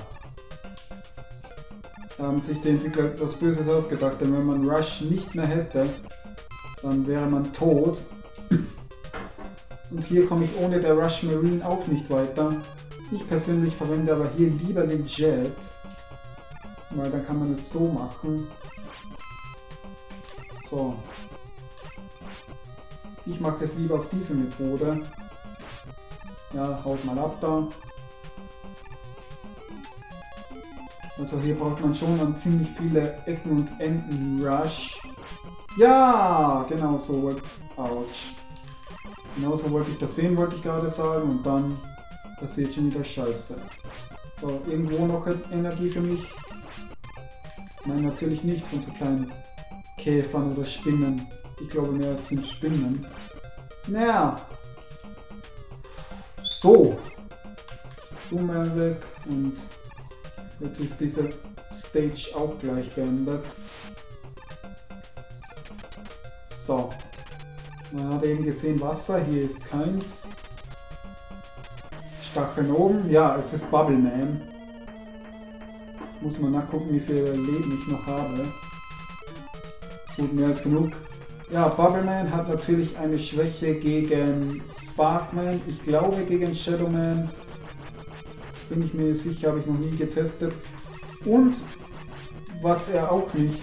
Da haben sich die Entwickler etwas Böses ausgedacht, denn wenn man Rush nicht mehr hätte, dann wäre man tot. Und hier komme ich ohne der Rush Marine auch nicht weiter. Ich persönlich verwende aber hier lieber den Jet. Weil dann kann man es so machen. So. Ich mache es lieber auf diese Methode. Ja, haut mal ab da. Also hier braucht man schon dann ziemlich viele Ecken und Enden Rush. Ja, genau so wollte ich. Autsch. Genau so wollte ich das sehen, wollte ich gerade sagen. Und dann passiert schon wieder Scheiße. So, irgendwo noch Energie für mich? Nein, natürlich nicht von so kleinen Käfern oder Spinnen. Ich glaube mehr, es sind Spinnen. Naja. So. Boomer weg. Und jetzt ist diese Stage auch gleich beendet. So. Man hat eben gesehen, Wasser. Hier ist keins. Stacheln oben. Ja, es ist Bubbleman. Muss man nachgucken, wie viel Leben ich noch habe. Gut, mehr als genug. Ja, Bubbleman hat natürlich eine Schwäche gegen Sparkman, ich glaube gegen Shadowman, bin ich mir sicher, habe ich noch nie getestet. Und was er auch nicht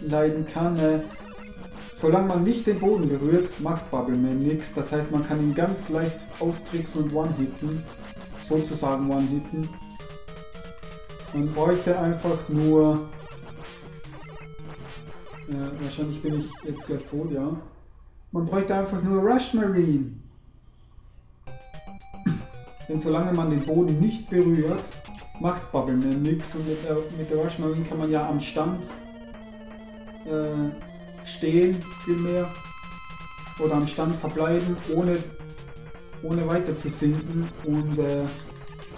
leiden kann, äh, solange man nicht den Boden berührt, macht Bubbleman nichts. Das heißt, man kann ihn ganz leicht austricksen und one-hitten, sozusagen one-hitten. Man bräuchte einfach nur... Äh, wahrscheinlich bin ich jetzt gleich tot, ja. Man bräuchte einfach nur Rush Marine. Denn solange man den Boden nicht berührt, macht Bubbleman nichts. Und mit der, mit der Rush Marine kann man ja am Stand äh, stehen, vielmehr. Oder am Stand verbleiben, ohne, ohne weiter zu sinken. Und äh,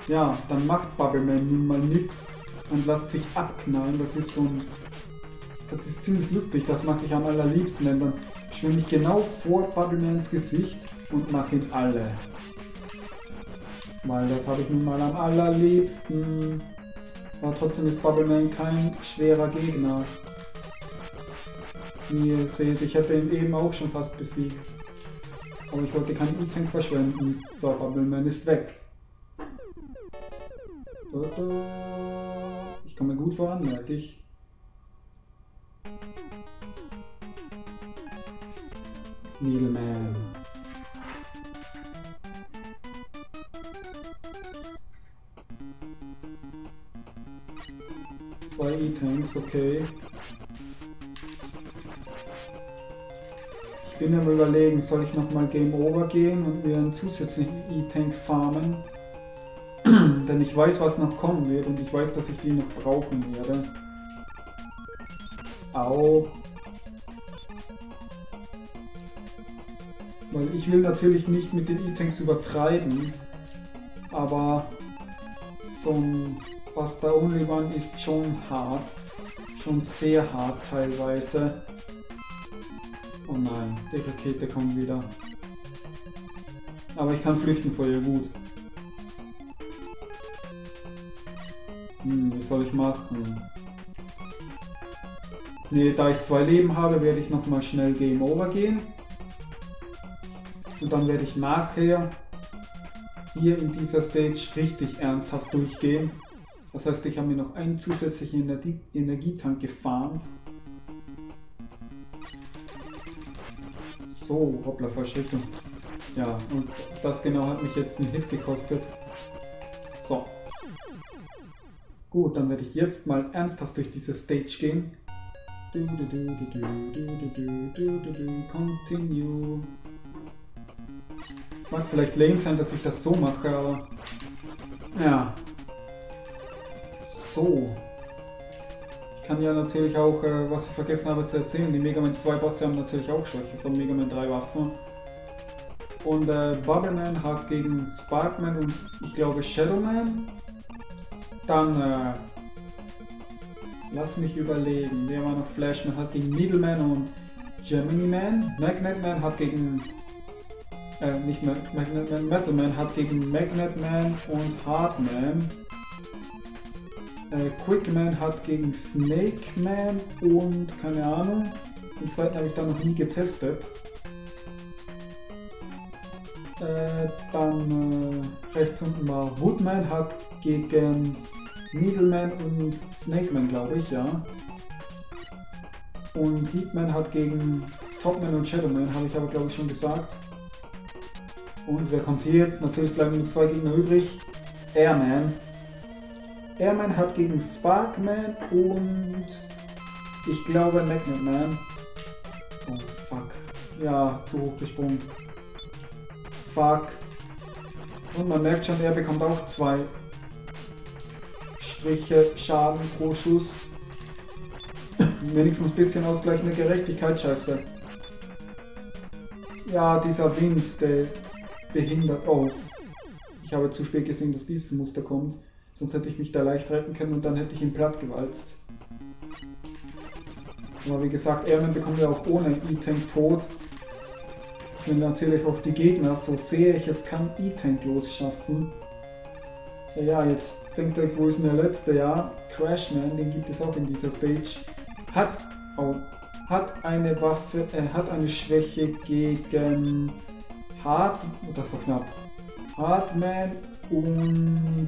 ja, dann macht Bubbleman nun mal nichts und lässt sich abknallen. Das ist so ein... Das ist ziemlich lustig, das mache ich am allerliebsten, denn dann schwimme ich genau vor Bubblemans Gesicht und mache ihn alle. Weil das habe ich nun mal am allerliebsten. Aber trotzdem ist Bubbleman kein schwerer Gegner. Wie ihr seht, ich hätte ihn eben auch schon fast besiegt. Aber ich wollte keinen Item verschwenden. So, Bubbleman ist weg. Ich komme gut voran, merke ich. Needleman. Zwei E-Tanks, okay. Ich bin am Überlegen, soll ich nochmal Game Over gehen und mir einen zusätzlichen E-Tank farmen? Denn ich weiß, was noch kommen wird und ich weiß, dass ich die noch brauchen werde. Au. Weil ich will natürlich nicht mit den E-Tanks übertreiben, aber so ein Buster Only One ist schon hart, schon sehr hart teilweise. Oh nein, die Rakete kommt wieder. Aber ich kann flüchten vor ihr, gut. Hm, was soll ich machen? Ne, da ich zwei Leben habe, werde ich nochmal schnell Game Over gehen. Und dann werde ich nachher hier in dieser Stage richtig ernsthaft durchgehen. Das heißt, ich habe mir noch einen zusätzlichen Energie Energietank gefarmt. So, hoppla, Verschrichtung. Ja, und das genau hat mich jetzt einen Hit gekostet. So. Gut, dann werde ich jetzt mal ernsthaft durch diese Stage gehen. Du, du, du, du, du, du, du, du, du, continue. Mag vielleicht lame sein, dass ich das so mache, aber... Ja. So. Ich kann ja natürlich auch, äh, was ich vergessen habe zu erzählen, die Mega Man zwei Bosse haben natürlich auch Schwäche von Mega Man drei Waffen. Und äh, Bubbleman hat gegen Sparkman und ich glaube Shadowman. Dann, äh... lass mich überlegen, wer war noch Flashman, hat gegen Needleman und Gemini Man. Magnetman hat gegen... Äh, nicht Magnetman, Metalman hat gegen Magnetman und Hardman. Äh, Quickman hat gegen Snake Man und keine Ahnung. Den zweiten habe ich da noch nie getestet. Äh, dann äh, rechts unten war Woodman, hat gegen Needleman und Snake Man, glaube ich, ja. Und Heatman hat gegen Topman und Shadowman, habe ich aber glaube ich schon gesagt. Und wer kommt hier jetzt? Natürlich bleiben nur zwei Gegner übrig. Airman. Airman hat gegen Sparkman und ich glaube Magnetman. Oh fuck. Ja, zu hoch gesprungen. Fuck. Und man merkt schon, er bekommt auch zwei Striche Schaden pro Schuss. Wenigstens ein bisschen ausgleichende Gerechtigkeit, scheiße. Ja, dieser Wind, der behindert auf. Ich habe zu spät gesehen, dass dieses Muster kommt. Sonst hätte ich mich da leicht retten können und dann hätte ich ihn platt gewalzt. Aber wie gesagt, Airman bekommen wir auch ohne E-Tank tot. Und natürlich auch die Gegner, so sehe ich, es kann E-Tank losschaffen. Ja, ja, jetzt denkt euch, wo ist denn der letzte? Ja, Crashman, den gibt es auch in dieser Stage. Hat, oh, hat eine Waffe, äh, hat eine Schwäche gegen Hard, das war knapp, Hardman und,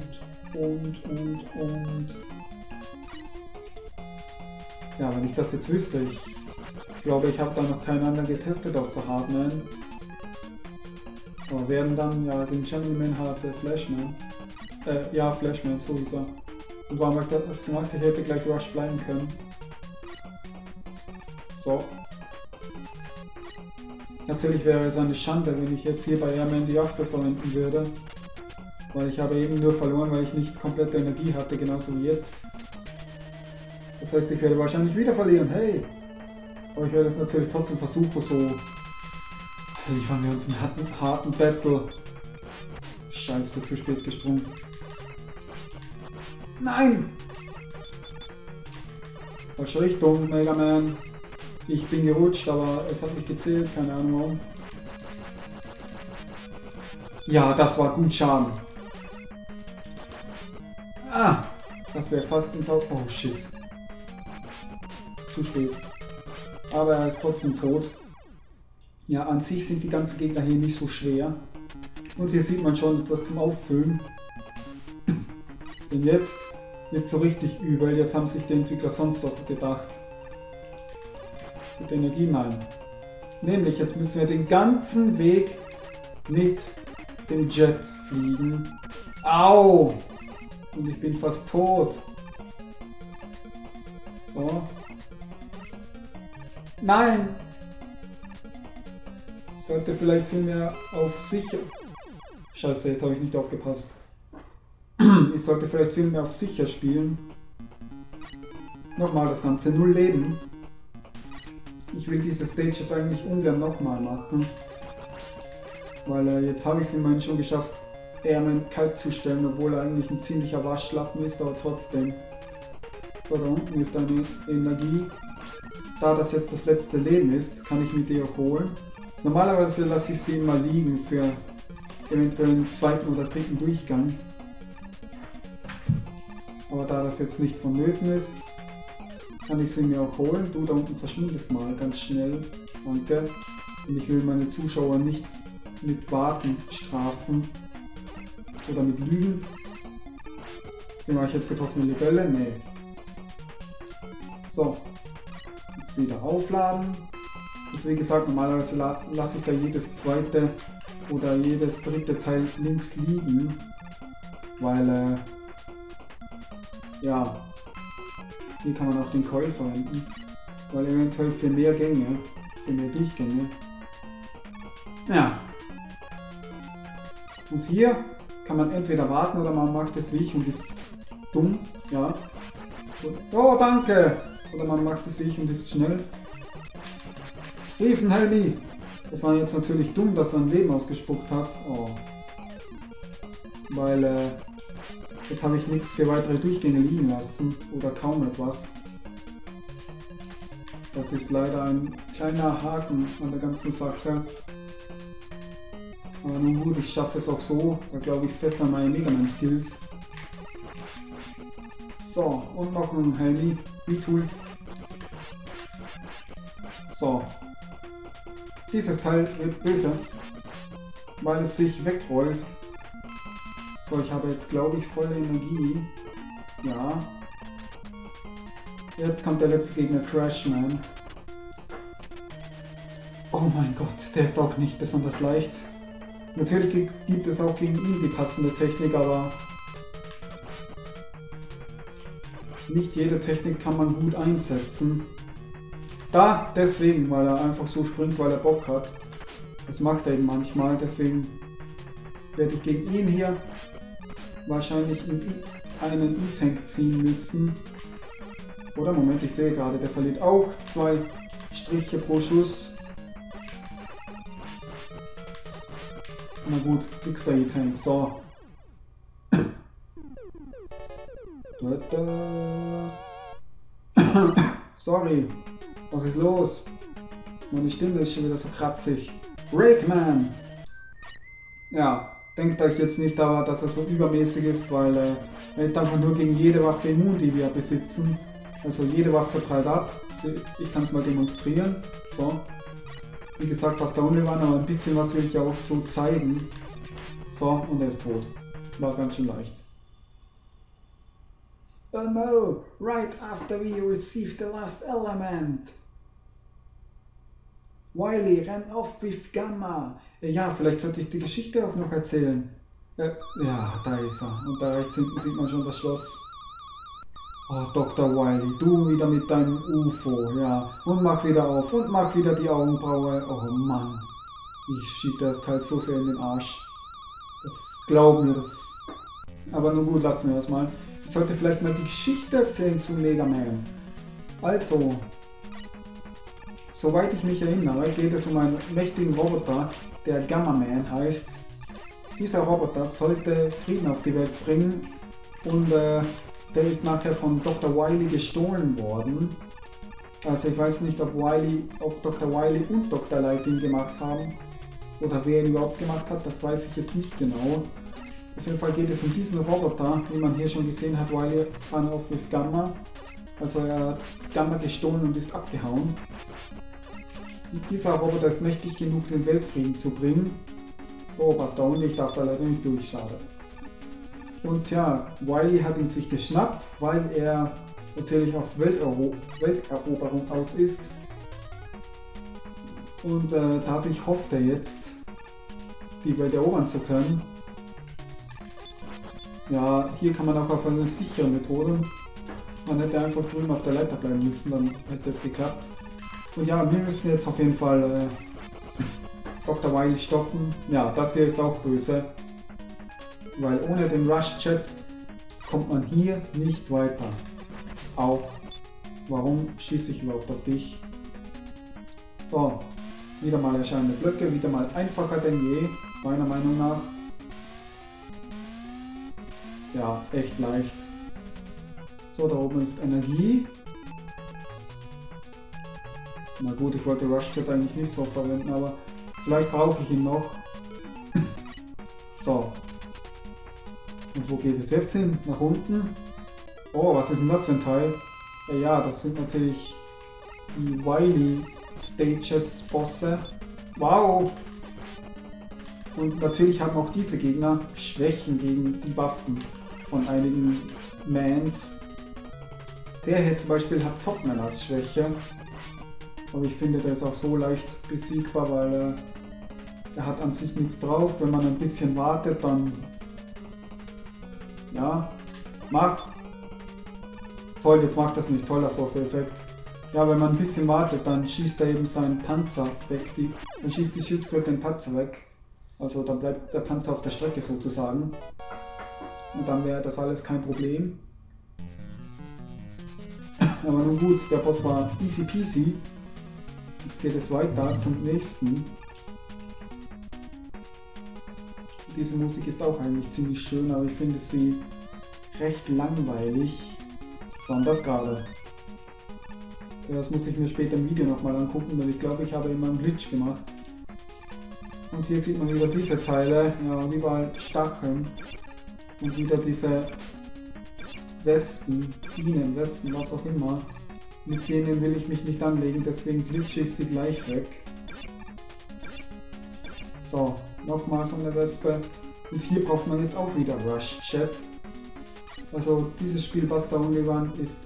und, und, und, ja, wenn ich das jetzt wüsste, ich, ich glaube, ich habe da noch keinen anderen getestet außer Hardman. Aber werden dann, ja, den Gemini Man hatte Flashman, äh, ja, Flashman, so ist er. Und warum hat das gemacht? Ich hätte gleich Rush bleiben können. So. Natürlich wäre es eine Schande, wenn ich jetzt hier bei Airman die Waffe verwenden würde. Weil ich habe eben nur verloren, weil ich nicht komplette Energie hatte, genauso wie jetzt. Das heißt, ich werde wahrscheinlich wieder verlieren, hey! Aber ich werde es natürlich trotzdem versuchen, so... Liefern wir uns einen harten, harten Battle. Scheiße, zu spät gesprungen. Nein! Falsche Richtung, Mega Man. Ich bin gerutscht, aber es hat mich gezählt, keine Ahnung warum. Ja, das war gut Schaden. Ah, das wäre fast ins Auto. Oh shit. Zu spät. Aber er ist trotzdem tot. Ja, an sich sind die ganzen Gegner hier nicht so schwer. Und hier sieht man schon etwas zum Auffüllen. Denn jetzt wird so richtig übel. Jetzt haben sich die Entwickler sonst was gedacht. Mit Energie, nein. Nämlich, jetzt müssen wir den ganzen Weg mit dem Jet fliegen. Au! Und ich bin fast tot. So. Nein! Ich sollte vielleicht viel mehr auf sicher... Scheiße, jetzt habe ich nicht aufgepasst. Ich sollte vielleicht viel mehr auf sicher spielen. Nochmal das Ganze, null Leben. Ich will diese Stage jetzt eigentlich ungern nochmal machen, weil äh, jetzt habe ich es immerhin schon geschafft, Airman kalt zu stellen, obwohl er eigentlich ein ziemlicher Waschlappen ist, aber trotzdem. So, da unten ist eine Energie. Da das jetzt das letzte Leben ist, kann ich mir die auch holen. Normalerweise lasse ich sie immer liegen für eventuell einen zweiten oder dritten Durchgang. Aber da das jetzt nicht vonnöten ist, kann ich sie mir auch holen. Du da unten verschwindest mal ganz schnell. Danke. Und ich will meine Zuschauer nicht mit Warten strafen. Oder mit Lügen. Den war ich jetzt getroffene Libelle? Nee. So. Jetzt wieder aufladen. Also wie gesagt, normalerweise lasse ich da jedes zweite oder jedes dritte Teil links liegen. Weil, äh, ja. Hier kann man auch den Coil verwenden, weil eventuell für mehr Gänge, für mehr Durchgänge. Ja. Und hier kann man entweder warten oder man macht es wie ich und ist dumm, ja. Und, oh, danke! Oder man macht es wie ich und ist schnell. Riesenhelmi! Das war jetzt natürlich dumm, dass er ein Leben ausgespuckt hat. Oh. Weil, äh... jetzt habe ich nichts für weitere Durchgänge liegen lassen oder kaum etwas. Das ist leider ein kleiner Haken an der ganzen Sache. Aber nun gut, ich schaffe es auch so. Da glaube ich fest an meine Mega Man Skills. So, und noch ein Helmi B-Tool. So. Dieses Teil wird böse, weil es sich wegrollt. So, ich habe jetzt glaube ich volle Energie. Ja. Jetzt kommt der letzte Gegner, Crashman. Oh mein Gott, der ist auch nicht besonders leicht. Natürlich gibt es auch gegen ihn die passende Technik, aber nicht jede Technik kann man gut einsetzen. Da, deswegen, weil er einfach so springt, weil er Bock hat. Das macht er eben manchmal, deswegen werde ich gegen ihn hier wahrscheinlich einen E-Tank ziehen müssen. Oder, Moment, ich sehe gerade, der verliert auch zwei Striche pro Schuss. Na gut, nächster E-Tank, so. Sorry, was ist los? Meine Stimme ist schon wieder so kratzig. Rickman! Ja, denkt euch jetzt nicht, aber dass er so übermäßig ist, weil äh, er ist einfach nur gegen jede Waffe immun, die wir besitzen. Also jede Waffe prallt ab. Ich kann es mal demonstrieren. So. Wie gesagt, was da unten war, aber ein bisschen was will ich ja auch so zeigen. So, und er ist tot. War ganz schön leicht. Oh no! Right after we received the last element! Wiley ran off with Gamma! Ja, vielleicht sollte ich die Geschichte auch noch erzählen. Äh, ja, da ist er. Und da rechts hinten sieht man schon das Schloss. Oh, Doktor Wiley, du wieder mit deinem U F O, ja. Und mach wieder auf und mach wieder die Augenbraue. Oh Mann. Ich schieb das Teil so sehr in den Arsch. Das glauben wir das. Aber nun gut, lassen wir das mal. Ich sollte vielleicht mal die Geschichte erzählen zu Mega Man. Also, soweit ich mich erinnere, geht es um einen mächtigen Roboter, der Gamma Man heißt. Dieser Roboter sollte Frieden auf die Welt bringen und äh, der ist nachher von Doktor Wiley gestohlen worden. Also ich weiß nicht, ob, Wiley, ob Doktor Wiley und Doktor Light ihn gemacht haben. Oder wer ihn überhaupt gemacht hat, das weiß ich jetzt nicht genau. Auf jeden Fall geht es um diesen Roboter, wie man hier schon gesehen hat, Wiley ran auf with Gamma. Also er hat Gamma gestohlen und ist abgehauen. Dieser Roboter ist mächtig genug, den Weltfrieden zu bringen. Oh, passt da unten, ich darf da leider nicht durch, schade. Und ja, Wiley hat ihn sich geschnappt, weil er natürlich auf Weltero Welteroberung aus ist. Und äh, dadurch hofft er jetzt, die Welt erobern zu können. Ja, hier kann man auch auf eine sichere Methode. Man hätte einfach drüben auf der Leiter bleiben müssen, dann hätte es geklappt. Und ja, wir müssen jetzt auf jeden Fall äh, Doktor Wiley stoppen. Ja, das hier ist auch böse. Weil ohne den Rush-Chat kommt man hier nicht weiter. Au. Warum schieße ich überhaupt auf dich? So. Wieder mal erscheinende Blöcke. Wieder mal einfacher denn je. Meiner Meinung nach. Ja, echt leicht. So, da oben ist Energie. Na gut, ich wollte Rush-Chat eigentlich nicht so verwenden, aber vielleicht brauche ich ihn noch. So. Und wo geht es jetzt hin? Nach unten? Oh, was ist denn das für ein Teil? Ja, ja, das sind natürlich die Wiley-Stages-Bosse. Wow! Und natürlich haben auch diese Gegner Schwächen gegen die Waffen von einigen Mans. Der hier zum Beispiel hat Topman als Schwäche. Aber ich finde, der ist auch so leicht besiegbar, weil er, er hat an sich nichts drauf. Wenn man ein bisschen wartet, dann... Ja, mach. Toll, jetzt macht das nicht. Toller Vorführeffekt. Ja, wenn man ein bisschen wartet, dann schießt er eben seinen Panzer weg. Die, dann schießt die Schildkröte den Panzer weg. Also dann bleibt der Panzer auf der Strecke sozusagen. Und dann wäre das alles kein Problem. Aber nun gut, der Boss war easy peasy. Jetzt geht es weiter zum nächsten. Diese Musik ist auch eigentlich ziemlich schön, aber ich finde sie recht langweilig. Sondern das gerade. Ja, das muss ich mir später im Video nochmal angucken, denn ich glaube, ich habe immer einen Glitch gemacht. Und hier sieht man wieder diese Teile, ja, und überall Stacheln. Und wieder diese Wespen, Bienen, Wespen, was auch immer. Mit denen will ich mich nicht anlegen, deswegen glitsche ich sie gleich weg. So, nochmal so eine Wespe. Und hier braucht man jetzt auch wieder Rush Chat. Also dieses Spiel, was da umgewandt ist,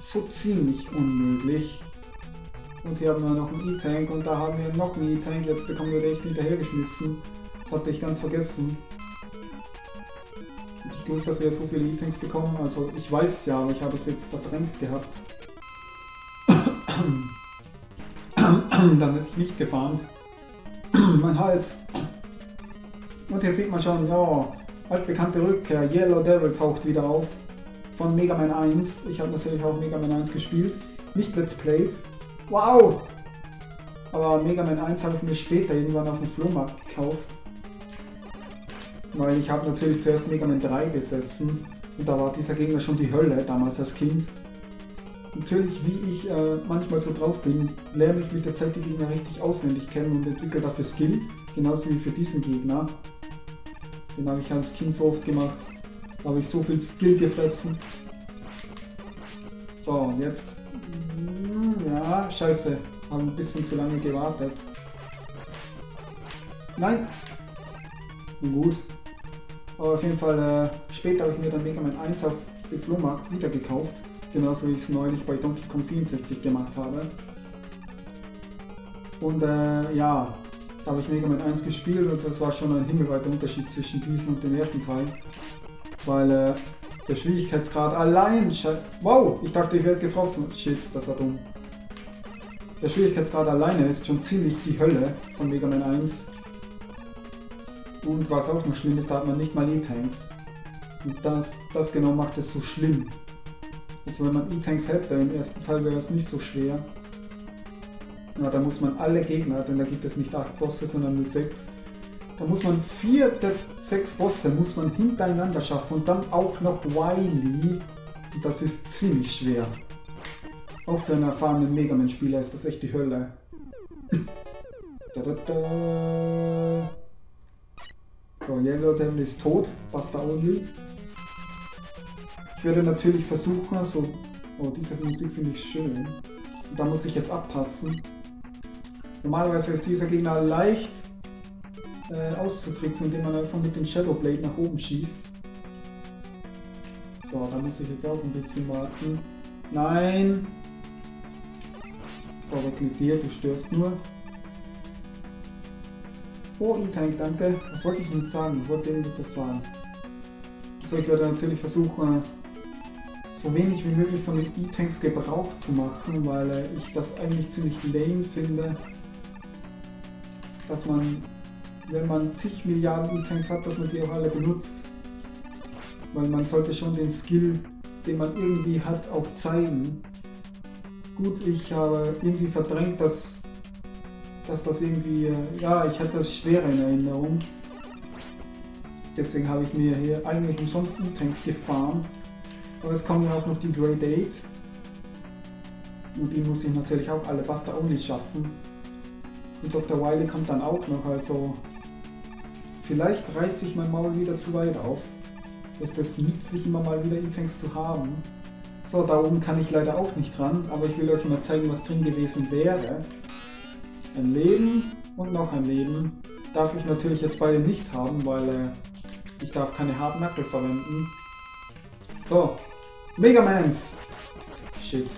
so ziemlich unmöglich. Und hier haben wir noch einen E-Tank und da haben wir noch einen E-Tank. Jetzt bekommen wir echt hinterhergeschmissen. Das hatte ich ganz vergessen. Ich wusste, dass wir so viele E-Tanks bekommen. Also ich weiß es ja, aber ich habe es jetzt verdrängt gehabt. Dann hätte ich nicht gefarmt. Mein Hals. Und hier sieht man schon, ja, altbekannte Rückkehr. Yellow Devil taucht wieder auf. Von Mega Man eins. Ich habe natürlich auch Mega Man eins gespielt. Nicht Let's Played. Wow! Aber Mega Man eins habe ich mir später irgendwann auf dem Flohmarkt gekauft. Weil ich habe natürlich zuerst Mega Man drei gesessen. Und da war dieser Gegner schon die Hölle, damals als Kind. Natürlich, wie ich äh, manchmal so drauf bin, lerne ich mit der Zeit die Gegner richtig auswendig kennen und entwickle dafür Skill. Genauso wie für diesen Gegner. Den habe ich als Kind so oft gemacht. Da habe ich so viel Skill gefressen. So, jetzt... Ja, scheiße. Haben ein bisschen zu lange gewartet. Nein! Nun gut. Aber auf jeden Fall, äh, später habe ich mir dann Mega Man eins auf dem Flohmarkt wieder gekauft. Genauso wie ich es neulich bei Donkey Kong vierundsechzig gemacht habe. Und äh, ja, da habe ich Mega Man eins gespielt und das war schon ein himmelweiter Unterschied zwischen diesem und dem ersten Teil. Weil äh, der Schwierigkeitsgrad allein... Wow, ich dachte, ich werde getroffen. Shit, das war dumm. Der Schwierigkeitsgrad alleine ist schon ziemlich die Hölle von Mega Man eins. Und was auch noch schlimm ist, da hat man nicht mal E-Tanks. Und das, das genau macht es so schlimm. Also wenn man E-Tanks hätte, im ersten Teil wäre es nicht so schwer. Na, da muss man alle Gegner, denn da gibt es nicht acht Bosse, sondern nur sechs. Da muss man vier der sechs Bosse muss man hintereinander schaffen und dann auch noch Wily. Und das ist ziemlich schwer. Auch für einen erfahrenen Megaman-Spieler ist das echt die Hölle. Da, da, da. So, Yellow Devil ist tot, was da only. Ich werde natürlich versuchen, so... Oh, diese Musik finde ich schön. Und da muss ich jetzt abpassen. Normalerweise ist dieser Gegner leicht äh, auszutricksen, indem man einfach mit dem Shadow Blade nach oben schießt. So, da muss ich jetzt auch ein bisschen warten. Nein! So, weg mit dir, du störst nur. Oh, E-Tank, danke. Was wollte ich denn sagen? Ich wollte irgendwie das sagen. So, ich werde natürlich versuchen, so wenig wie möglich von den E-Tanks Gebrauch zu machen, weil ich das eigentlich ziemlich lame finde, dass man, wenn man zig Milliarden E-Tanks hat, dass man die auch alle benutzt. Weil man sollte schon den Skill, den man irgendwie hat, auch zeigen. Gut, ich habe irgendwie verdrängt, dass, dass das irgendwie, ja, ich hatte das schwerer in Erinnerung. Deswegen habe ich mir hier eigentlich umsonst E-Tanks gefarmt. Aber es kommen ja auch noch die Grade acht. Und die muss ich natürlich auch alle Basta-Only schaffen. Und Doktor Wiley kommt dann auch noch, also vielleicht reiße ich mein Maul wieder zu weit auf. Ist es nützlich, immer mal wieder E-Tanks zu haben. So, da oben kann ich leider auch nicht dran, aber ich will euch mal zeigen, was drin gewesen wäre. Ein Leben und noch ein Leben. Darf ich natürlich jetzt beide nicht haben, weil äh, ich darf keine Hardnackel verwenden. So, Megamans! Shit.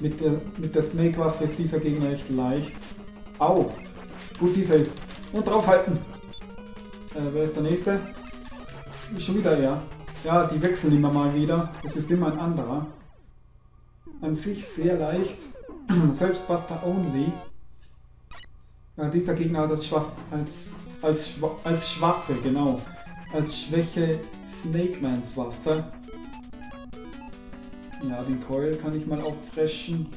Mit der, mit der Snake-Waffe ist dieser Gegner echt leicht. Au! Gut, dieser ist. Und draufhalten! Äh, wer ist der Nächste? Schon wieder, ja. Ja, die wechseln immer mal wieder. Es ist immer ein anderer. An sich sehr leicht. Selbst Buster Only. Ja, dieser Gegner hat als Schwaffe, als, als, Schwa, als Schwaffe, genau. Als Schwäche Snakemans Waffe. Ja, den Coil kann ich mal auffreschen.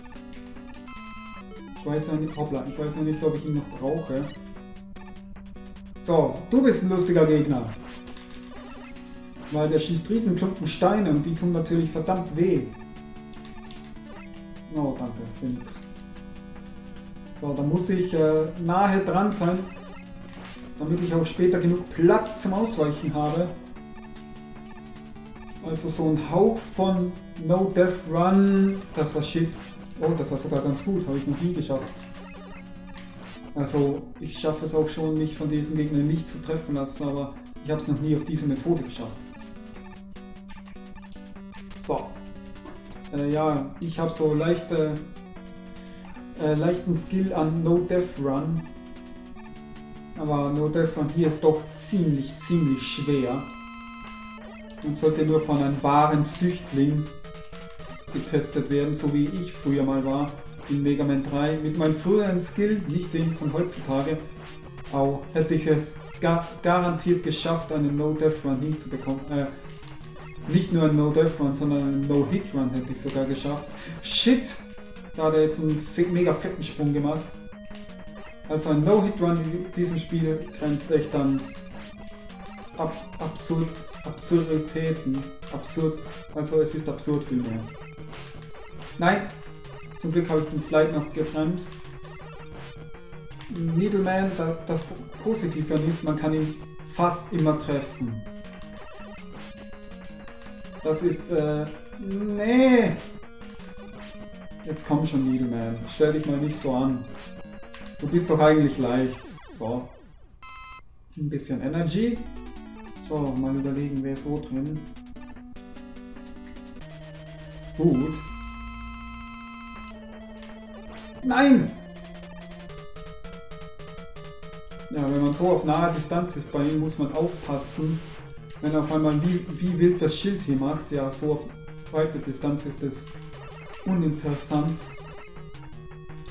Ich weiß ja nicht, hoppla, ich weiß ja nicht, ob ich ihn noch brauche. So, du bist ein lustiger Gegner. Weil der schießt riesen Klumpen Steine und die tun natürlich verdammt weh. Oh, danke, für nix. So, da muss ich äh, nahe dran sein, damit ich auch später genug Platz zum Ausweichen habe. Also so ein Hauch von No Death Run, das war shit. Oh, das war sogar ganz gut, habe ich noch nie geschafft. Also ich schaffe es auch schon, mich von diesen Gegnern nicht zu treffen lassen, aber ich habe es noch nie auf diese Methode geschafft. So. Äh, ja, ich habe so leichte, äh, leichten Skill an No Death Run. Aber No Death Run hier ist doch ziemlich, ziemlich schwer. Und sollte nur von einem wahren Süchtling getestet werden, so wie ich früher mal war in Mega Man drei. Mit meinem früheren Skill, nicht dem von heutzutage, auch hätte ich es gar garantiert geschafft, einen No-Death-Run hinzubekommen. Äh, nicht nur einen No-Death-Run, sondern einen No-Hit-Run hätte ich sogar geschafft. Shit! Da hat er jetzt einen mega fetten Sprung gemacht. Also ein No-Hit-Run in diesem Spiel grenzt echt an ab absurd. Absurditäten. Absurd. Also es ist absurd vielmehr. Nein! Zum Glück habe ich den Slide noch gebremst. Needleman, das Positive an ist, man kann ihn fast immer treffen. Das ist, äh, nee! Jetzt komm schon, Needleman. Stell dich mal nicht so an. Du bist doch eigentlich leicht. So. Ein bisschen Energy. So, mal überlegen, wer ist wo drin. Gut. Nein! Ja, wenn man so auf naher Distanz ist bei ihm, muss man aufpassen. Wenn auf einmal wie, wie wild das Schild hier macht, ja, so auf weite Distanz ist es uninteressant.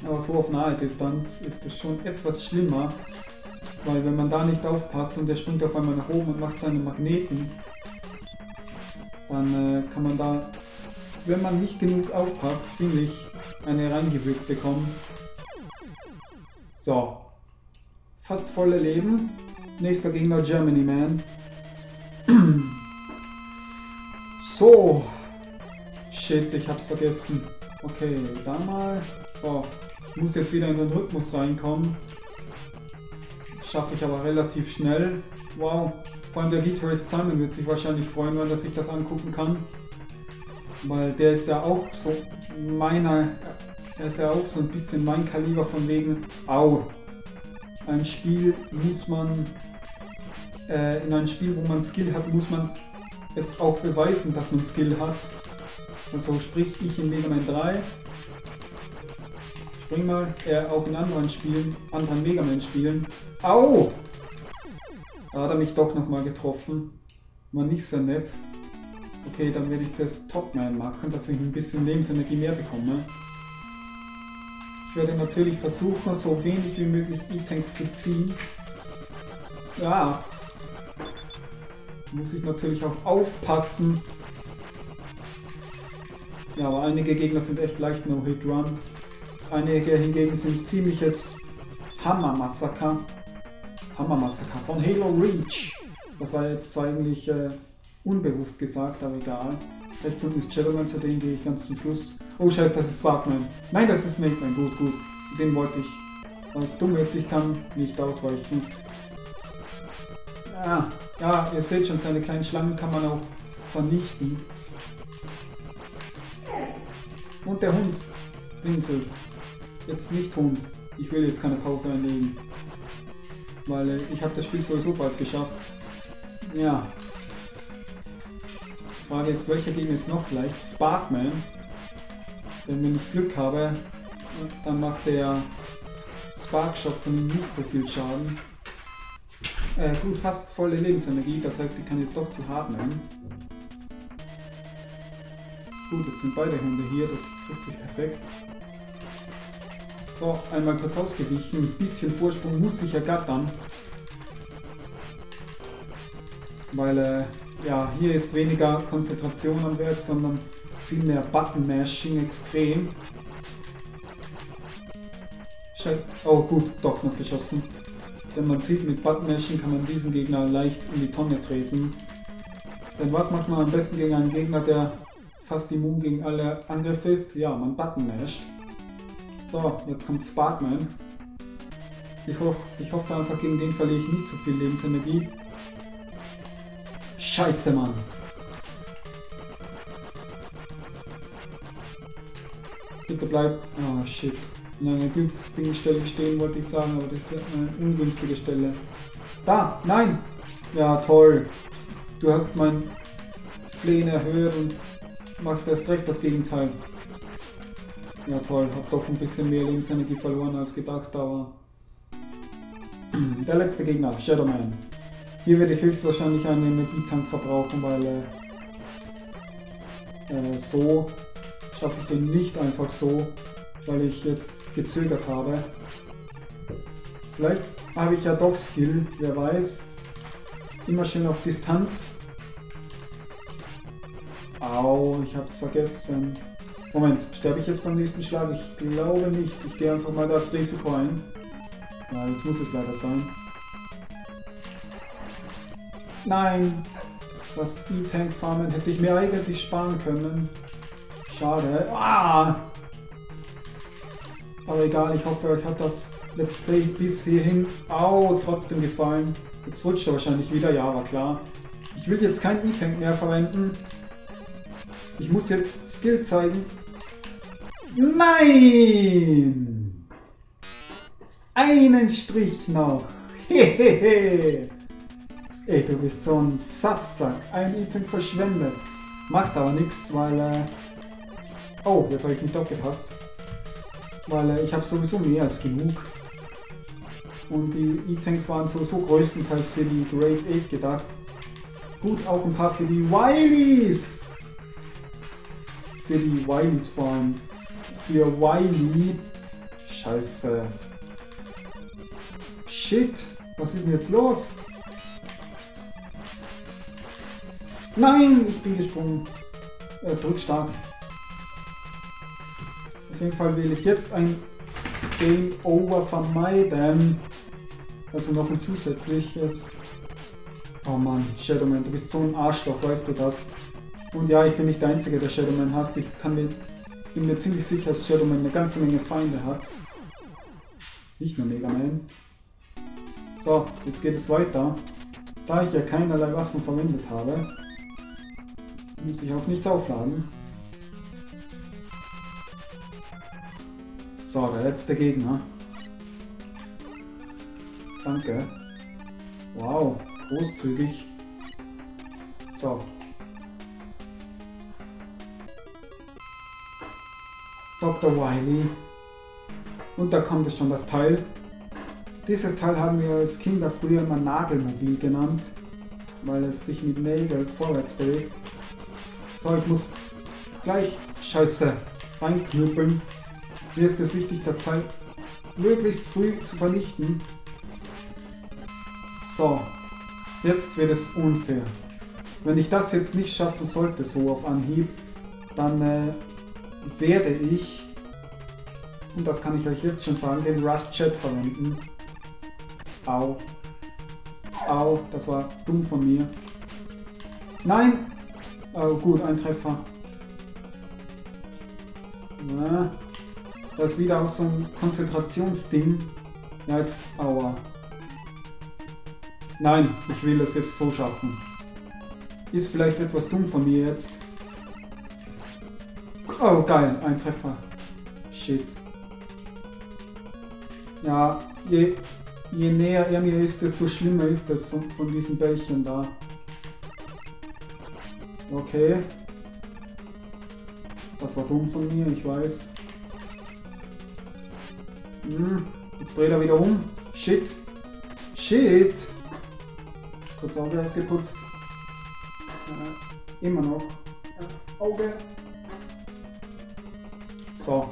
Aber so auf nahe Distanz ist es schon etwas schlimmer. Weil wenn man da nicht aufpasst und der springt auf einmal nach oben und macht seine Magneten, dann äh, kann man da, wenn man nicht genug aufpasst, ziemlich eine reingewürgt bekommen. So. Fast volle Leben. Nächster Gegner Gemini Man. So. Shit, ich hab's vergessen. Okay, da mal. So. Ich muss jetzt wieder in den Rhythmus reinkommen. Schaffe ich aber relativ schnell. Wow, vor allem der Gitarrist Simon wird sich wahrscheinlich freuen, wenn er sich das angucken kann. Weil der ist ja auch so meiner, er ist ja auch so ein bisschen mein Kaliber von wegen, au. Ein Spiel muss man, äh, in einem Spiel, wo man Skill hat, muss man es auch beweisen, dass man Skill hat. Also sprich ich in Mega Man drei. Bring mal, er äh, auch in anderen Spielen, anderen Mega Man Spielen. Au! Da hat er mich doch nochmal getroffen. War nicht so nett. Okay, dann werde ich zuerst Topman machen, dass ich ein bisschen Lebensenergie mehr bekomme. Ich werde natürlich versuchen, so wenig wie möglich E-Tanks zu ziehen. Ja. Muss ich natürlich auch aufpassen. Ja, aber einige Gegner sind echt leicht No-Hit-Run. Einige hingegen sind ziemliches Hammer-Massaker. Hammer-Massaker von Halo Reach. Das war jetzt zwar eigentlich äh, unbewusst gesagt, aber egal. Rechts unten ist Shadowman, zu dem gehe ich ganz zum Schluss. Oh scheiße, das ist Sparkman. Nein, das ist Magnetman. Gut, gut. Zu dem wollte ich. Weil es dumm ist, ich kann nicht ausweichen. Ah, ja, ihr seht schon, seine kleinen Schlangen kann man auch vernichten. Und der Hund winselt. Jetzt nicht Hund. Ich will jetzt keine Pause einlegen. Weil äh, ich habe das Spiel sowieso bald geschafft. Ja. Die Frage ist, welcher Gegner ist noch leicht? Sparkman. Denn wenn ich Glück habe, dann macht der Sparkshot von ihm nicht so viel Schaden. Äh, gut, fast volle Lebensenergie. Das heißt, ich kann jetzt doch zu hart nehmen. Gut, jetzt sind beide Hunde hier. Das trifft sich perfekt. So, einmal kurz ausgewichen. Ein bisschen Vorsprung muss ich ergattern. Weil, äh, ja, hier ist weniger Konzentration am Werk, sondern viel mehr Button-Mashing extrem. Scheiße. Oh gut, doch noch geschossen. Denn man sieht, mit Button-Mashing kann man diesen Gegner leicht in die Tonne treten. Denn was macht man am besten gegen einen Gegner, der fast immun gegen alle Angriffe ist. Ja, man Button masht. So, jetzt kommt Sparkman. Ich, ho ich hoffe einfach, gegen den verliere ich nicht so viel Lebensenergie. Scheiße, Mann! Bitte bleib... Oh, shit. In einer günstigen Stelle stehen, wollte ich sagen, aber das ist eine ungünstige Stelle. Da! Nein! Ja, toll! Du hast mein Flehen erhöht und machst erst recht das Gegenteil. Ja, toll. Hab doch ein bisschen mehr Lebensenergie verloren als gedacht, aber... Der letzte Gegner, Shadowman. Hier werde ich höchstwahrscheinlich einen Energietank verbrauchen, weil äh, äh, so schaffe ich den nicht einfach so, weil ich jetzt gezögert habe. Vielleicht habe ich ja doch Skill, wer weiß. Immer schön auf Distanz. Au, ich hab's vergessen. Moment, sterbe ich jetzt beim nächsten Schlag? Ich glaube nicht. Ich gehe einfach mal das Risiko ein. Ja, jetzt muss es leider sein. Nein! Das E-Tank-Farmen hätte ich mir eigentlich sparen können. Schade. Ah! Aber egal, ich hoffe, euch hat das Let's Play bis hierhin au, trotzdem gefallen. Jetzt rutscht er wahrscheinlich wieder, ja, war klar. Ich will jetzt kein E-Tank mehr verwenden. Ich muss jetzt Skill zeigen. Nein! Einen Strich noch. Hehehe. Ey, du bist so ein Saftsack. Ein E-Tank verschwendet. Macht aber nichts, weil... Äh oh, jetzt habe ich nicht aufgepasst. Weil äh, ich habe sowieso mehr als genug. Und die E-Tanks waren sowieso größtenteils für die Grade acht gedacht. Gut, auch ein paar für die Wileys. Für die Wileys vor allem. Für Wiley. Scheiße. Shit. Was ist denn jetzt los? Nein, ich bin gesprungen. Äh, Drückstart. Auf jeden Fall will ich jetzt ein Game Over vermeiden. Also noch ein zusätzliches. Oh Mann, Shadowman, du bist so ein Arschloch, weißt du das? Und ja, ich bin nicht der Einzige, der Shadowman hasst. Ich kann mir, bin mir ziemlich sicher, dass Shadowman eine ganze Menge Feinde hat. Nicht nur Mega Man. So, jetzt geht es weiter. Da ich ja keinerlei Waffen verwendet habe, muss ich auch nichts aufladen. So, der letzte Gegner. Danke. Wow, großzügig. So. Doktor Wiley. Und da kommt es schon, das Teil. Dieses Teil haben wir als Kinder früher immer Nagelmobil genannt, weil es sich mit Nägeln vorwärts bewegt. So, ich muss gleich Scheiße reinknüppeln. Mir ist es wichtig, das Teil möglichst früh zu vernichten. So, jetzt wird es unfair. Wenn ich das jetzt nicht schaffen sollte, so auf Anhieb, dann äh, werde ich, und das kann ich euch jetzt schon sagen, den Rust-Chat verwenden. Au. Au, das war dumm von mir. Nein! Oh, gut, ein Treffer. Na. Das ist wieder auch so ein Konzentrationsding. Ja, jetzt, aua. Nein, ich will das jetzt so schaffen. Ist vielleicht etwas dumm von mir jetzt. Oh, geil, ein Treffer. Shit. Ja, je... Je näher er mir ist, desto schlimmer ist es von, von diesem Bällchen da. Okay. Das war dumm von mir, ich weiß. Hm, jetzt dreht er wieder um. Shit. Shit. Kurz Auge ausgeputzt. Äh, immer noch. Auge. So.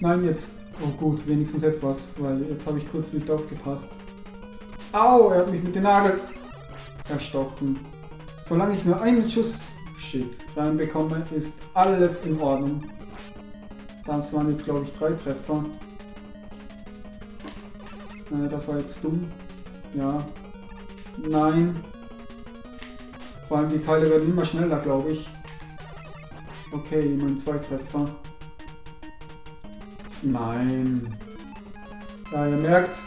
Nein, jetzt. Oh gut, wenigstens etwas, weil jetzt habe ich kurz nicht aufgepasst. Au, er hat mich mit dem Nagel erstochen. Solange ich nur einen Schuss Shit reinbekomme, ist alles in Ordnung. Das waren jetzt, glaube ich, drei Treffer. Äh, das war jetzt dumm. Ja. Nein. Vor allem die Teile werden immer schneller, glaube ich. Okay, mein Zweitreffer. Nein. Ja, ihr merkt,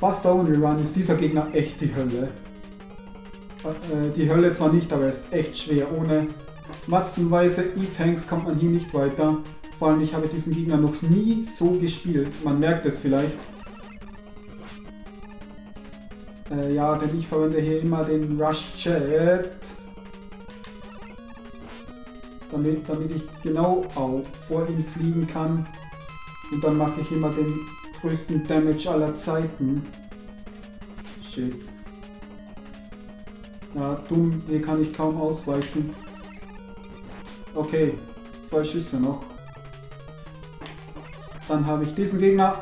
Buster Only Run ist dieser Gegner echt die Hölle. Äh, die Hölle zwar nicht, aber er ist echt schwer. Ohne massenweise E-Tanks kommt man hier nicht weiter. Vor allem, ich habe diesen Gegner noch nie so gespielt. Man merkt es vielleicht. Äh, ja, denn ich verwende hier immer den Rush Chat. Damit, damit ich genau auch vor ihm fliegen kann. Und dann mache ich immer den größten Damage aller Zeiten. Shit. Na, dumm, hier kann ich kaum ausweichen. Okay, zwei Schüsse noch. Dann habe ich diesen Gegner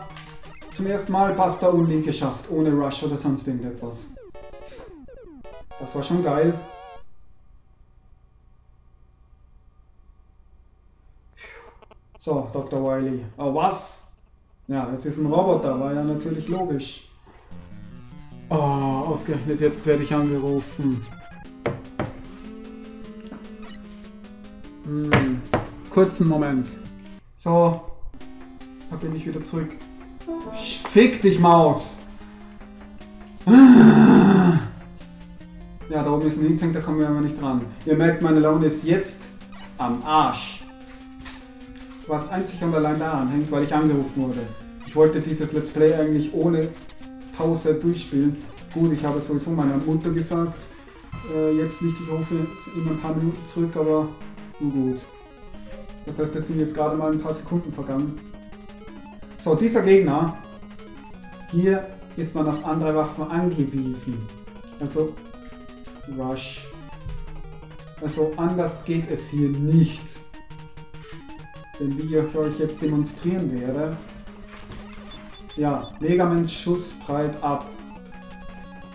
zum ersten Mal Buster Only geschafft, ohne Rush oder sonst irgendetwas. Das war schon geil. So, Doktor Wiley. Oh, was? Ja, es ist ein Roboter, war ja natürlich logisch. Oh, ausgerechnet jetzt werde ich angerufen. Hm, kurzen Moment. So, da bin ich wieder zurück. Fick dich, Maus! Ja, da oben ist ein Instinkt, da kommen wir aber nicht dran. Ihr merkt, meine Laune ist jetzt am Arsch. Was einzig und allein daran hängt, weil ich angerufen wurde. Ich wollte dieses Let's Play eigentlich ohne Pause durchspielen. Gut, ich habe sowieso meiner Mutter gesagt, äh, jetzt nicht, ich rufe in ein paar Minuten zurück, aber nun gut. Das heißt, es sind jetzt gerade mal ein paar Sekunden vergangen. So, dieser Gegner, hier ist man auf andere Waffen angewiesen. Also, Rush. Also, anders geht es hier nicht. Denn wie ich euch jetzt demonstrieren werde, ja, Megamans Schuss breit ab.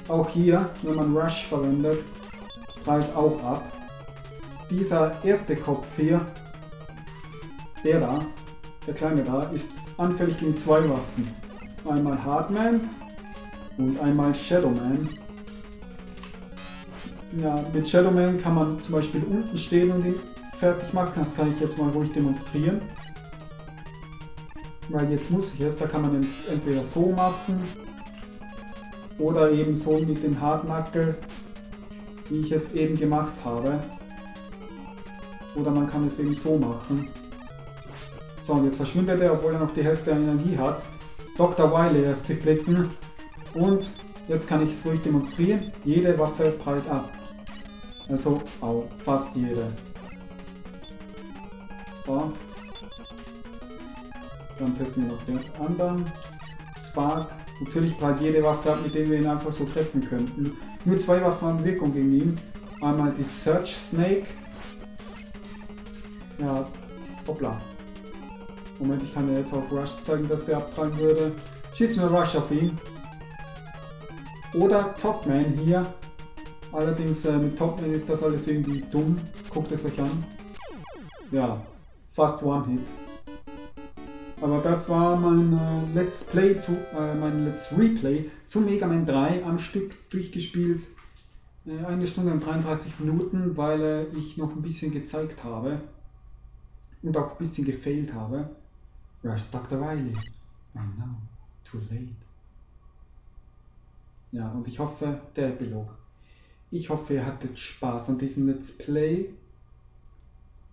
Auch hier, wenn man Rush verwendet, breit auch ab. Dieser erste Kopf hier, der da, der kleine da, ist anfällig gegen zwei Waffen. Einmal Hardman und einmal Shadowman. Ja, mit Shadowman kann man zum Beispiel unten stehen und ihn fertig machen. Das kann ich jetzt mal ruhig demonstrieren. Weil jetzt muss ich es. Da kann man es entweder so machen oder eben so mit dem Hardnackel, wie ich es eben gemacht habe. Oder man kann es eben so machen. So, und jetzt verschwindet er, obwohl er noch die Hälfte der Energie hat. Doktor Wiley lässt sich blicken. Und jetzt kann ich es ruhig demonstrieren. Jede Waffe prallt ab. Also, oh, fast jede. So. Dann testen wir noch den anderen. Spark. Natürlich prallt jede Waffe ab, mit der wir ihn einfach so treffen könnten. Nur zwei Waffen haben Wirkung gegen ihn. Einmal die Search Snake. Ja, hoppla. Moment, ich kann ja jetzt auch Rush zeigen, dass der abprallen würde. Schießen wir Rush auf ihn. Oder Topman hier. Allerdings äh, mit Topman ist das alles irgendwie dumm. Guckt es euch an. Ja, fast One-Hit. Aber das war mein äh, Let's Play, zu, äh, mein Let's Replay zu Mega Man drei am Stück durchgespielt. Äh, eine Stunde und dreiunddreißig Minuten, weil äh, ich noch ein bisschen gezeigt habe. Und auch ein bisschen gefailt habe. Where's Doktor Wiley? Oh no, too late. Ja, und ich hoffe, der Epilog. Ich hoffe, ihr hattet Spaß an diesem Let's Play.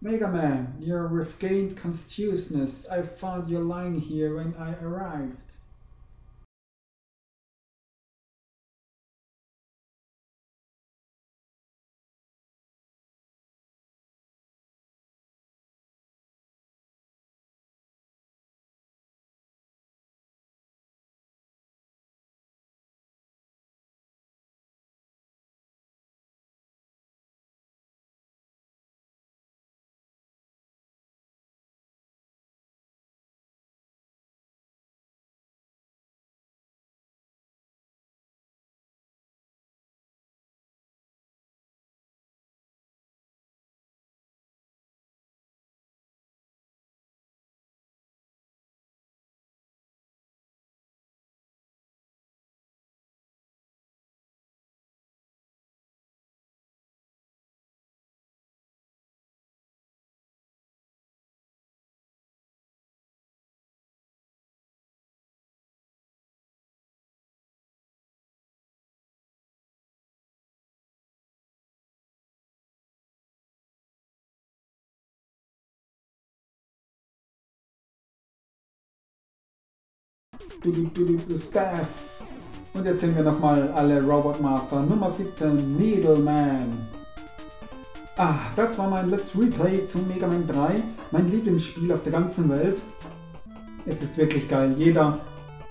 Mega Man, you regained consciousness. I found you lying here when I arrived. Staff. Und jetzt sehen wir nochmal alle Robot Master. Nummer siebzehn, Needleman. Ah, das war mein Let's Replay zu Mega Man drei. Mein Lieblingsspiel auf der ganzen Welt. Es ist wirklich geil. Jeder,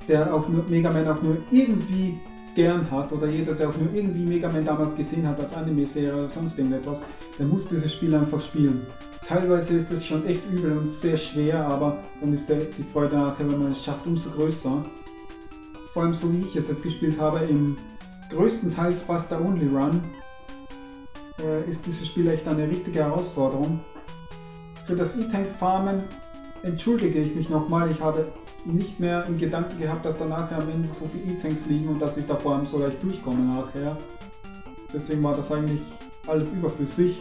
der auch nur Mega Man auch nur irgendwie gern hat, oder jeder, der auch nur irgendwie Mega Man damals gesehen hat als Anime-Serie oder sonst irgendetwas, der muss dieses Spiel einfach spielen. Teilweise ist es schon echt übel und sehr schwer, aber dann ist der, die Freude nachher, wenn man es schafft, umso größer. Vor allem so wie ich es jetzt gespielt habe, im größtenteils Buster-Only-Run, äh, ist dieses Spiel echt eine richtige Herausforderung. Für das E-Tank-Farmen entschuldige ich mich nochmal, ich habe nicht mehr im Gedanken gehabt, dass da nachher am Ende so viele E-Tanks liegen und dass ich da vor allem so leicht durchkomme nachher. Deswegen war das eigentlich alles überflüssig.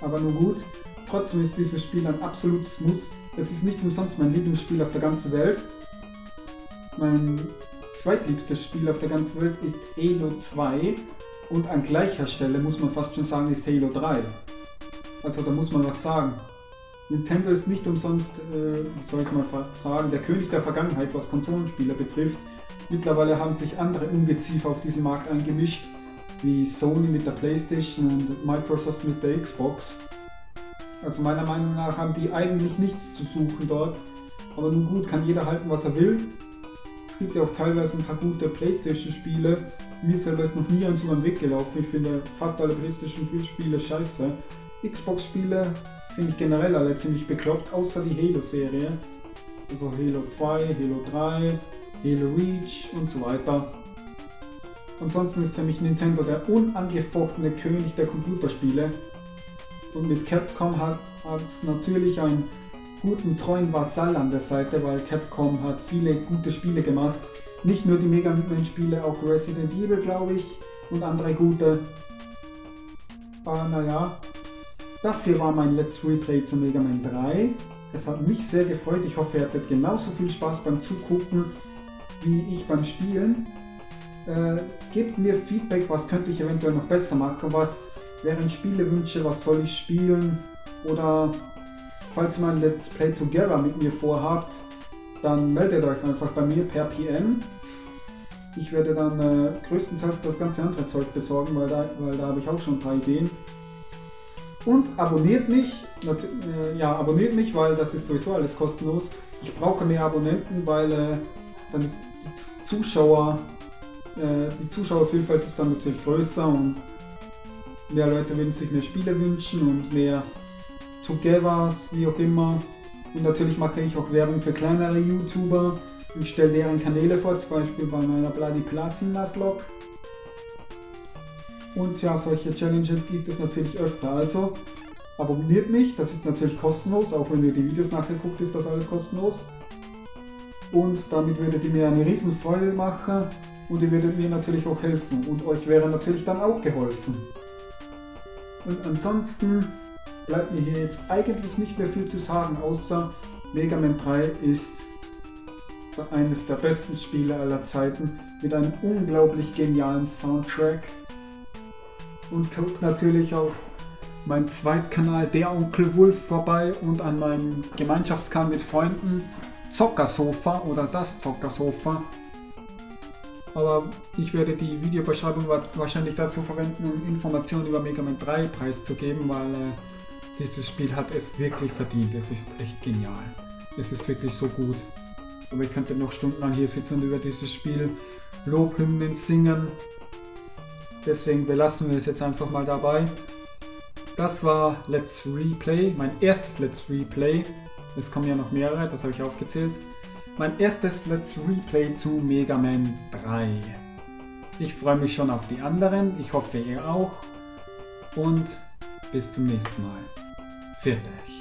Aber nur gut, trotzdem ist dieses Spiel ein absolutes Muss. Es ist nicht umsonst mein Lieblingsspiel auf der ganzen Welt. Mein zweitliebstes Spiel auf der ganzen Welt ist Halo zwei und an gleicher Stelle, muss man fast schon sagen, ist Halo drei. Also da muss man was sagen. Nintendo ist nicht umsonst, äh, soll ich mal sagen, der König der Vergangenheit, was Konsolenspieler betrifft. Mittlerweile haben sich andere Ungeziefer auf diesen Markt eingemischt, wie Sony mit der PlayStation und Microsoft mit der Xbox. Also meiner Meinung nach haben die eigentlich nichts zu suchen dort, aber nun gut, kann jeder halten, was er will. Es gibt ja auch teilweise ein paar gute PlayStation-Spiele, mir selber ist noch nie eins über den Weg gelaufen, ich finde fast alle PlayStation-Spiele scheiße. Xbox-Spiele finde ich generell alle ziemlich bekloppt, außer die Halo-Serie, also Halo zwei, Halo drei, Halo Reach und so weiter. Ansonsten ist für mich Nintendo der unangefochtene König der Computerspiele. Und mit Capcom hat es natürlich einen guten, treuen Vasall an der Seite, weil Capcom hat viele gute Spiele gemacht. Nicht nur die Mega Man-Spiele, auch Resident Evil, glaube ich, und andere gute. Aber naja, das hier war mein Let's Replay zu Mega Man drei. Es hat mich sehr gefreut. Ich hoffe, ihr hattet genauso viel Spaß beim Zugucken, wie ich beim Spielen. Äh, gebt mir Feedback, was könnte ich eventuell noch besser machen, was wären Spielewünsche, was soll ich spielen, oder falls ihr mal ein Let's Play Together mit mir vorhabt, dann meldet euch einfach bei mir per P M. Ich werde dann äh, größtenteils das ganze andere Zeug besorgen, weil da, weil da habe ich auch schon ein paar Ideen. Und abonniert mich, äh, ja abonniert mich, weil das ist sowieso alles kostenlos. Ich brauche mehr Abonnenten, weil äh, dann ist die Zuschauer... Die Zuschauervielfalt ist dann natürlich größer und mehr Leute würden sich mehr Spiele wünschen und mehr Togethers, wie auch immer. Und natürlich mache ich auch Werbung für kleinere YouTuber und stelle deren Kanäle vor, zum Beispiel bei meiner Bloody Platinum-Log. Und ja, solche Challenges gibt es natürlich öfter, also abonniert mich, das ist natürlich kostenlos, auch wenn ihr die Videos nachher guckt, ist das alles kostenlos. Und damit würdet ihr mir eine riesen Freude machen. Und ihr würdet mir natürlich auch helfen und euch wäre natürlich dann auch geholfen. Und ansonsten bleibt mir hier jetzt eigentlich nicht mehr viel zu sagen, außer Mega Man drei ist eines der besten Spiele aller Zeiten mit einem unglaublich genialen Soundtrack. Und guckt natürlich auf meinem Zweitkanal TheUncleWulf vorbei und an meinem Gemeinschaftskanal mit Freunden Zockersofa oder das Zockersofa. Aber ich werde die Videobeschreibung wahrscheinlich dazu verwenden, um Informationen über Mega Man drei preiszugeben, weil äh, dieses Spiel hat es wirklich verdient. Es ist echt genial. Es ist wirklich so gut. Aber ich könnte noch stundenlang hier sitzen und über dieses Spiel Lobhymnen singen. Deswegen belassen wir es jetzt einfach mal dabei. Das war Let's Replay, mein erstes Let's Replay. Es kommen ja noch mehrere, das habe ich aufgezählt. Mein erstes Let's Replay zu Mega Man drei. Ich freue mich schon auf die anderen, ich hoffe ihr auch und bis zum nächsten Mal. Pfiat euch.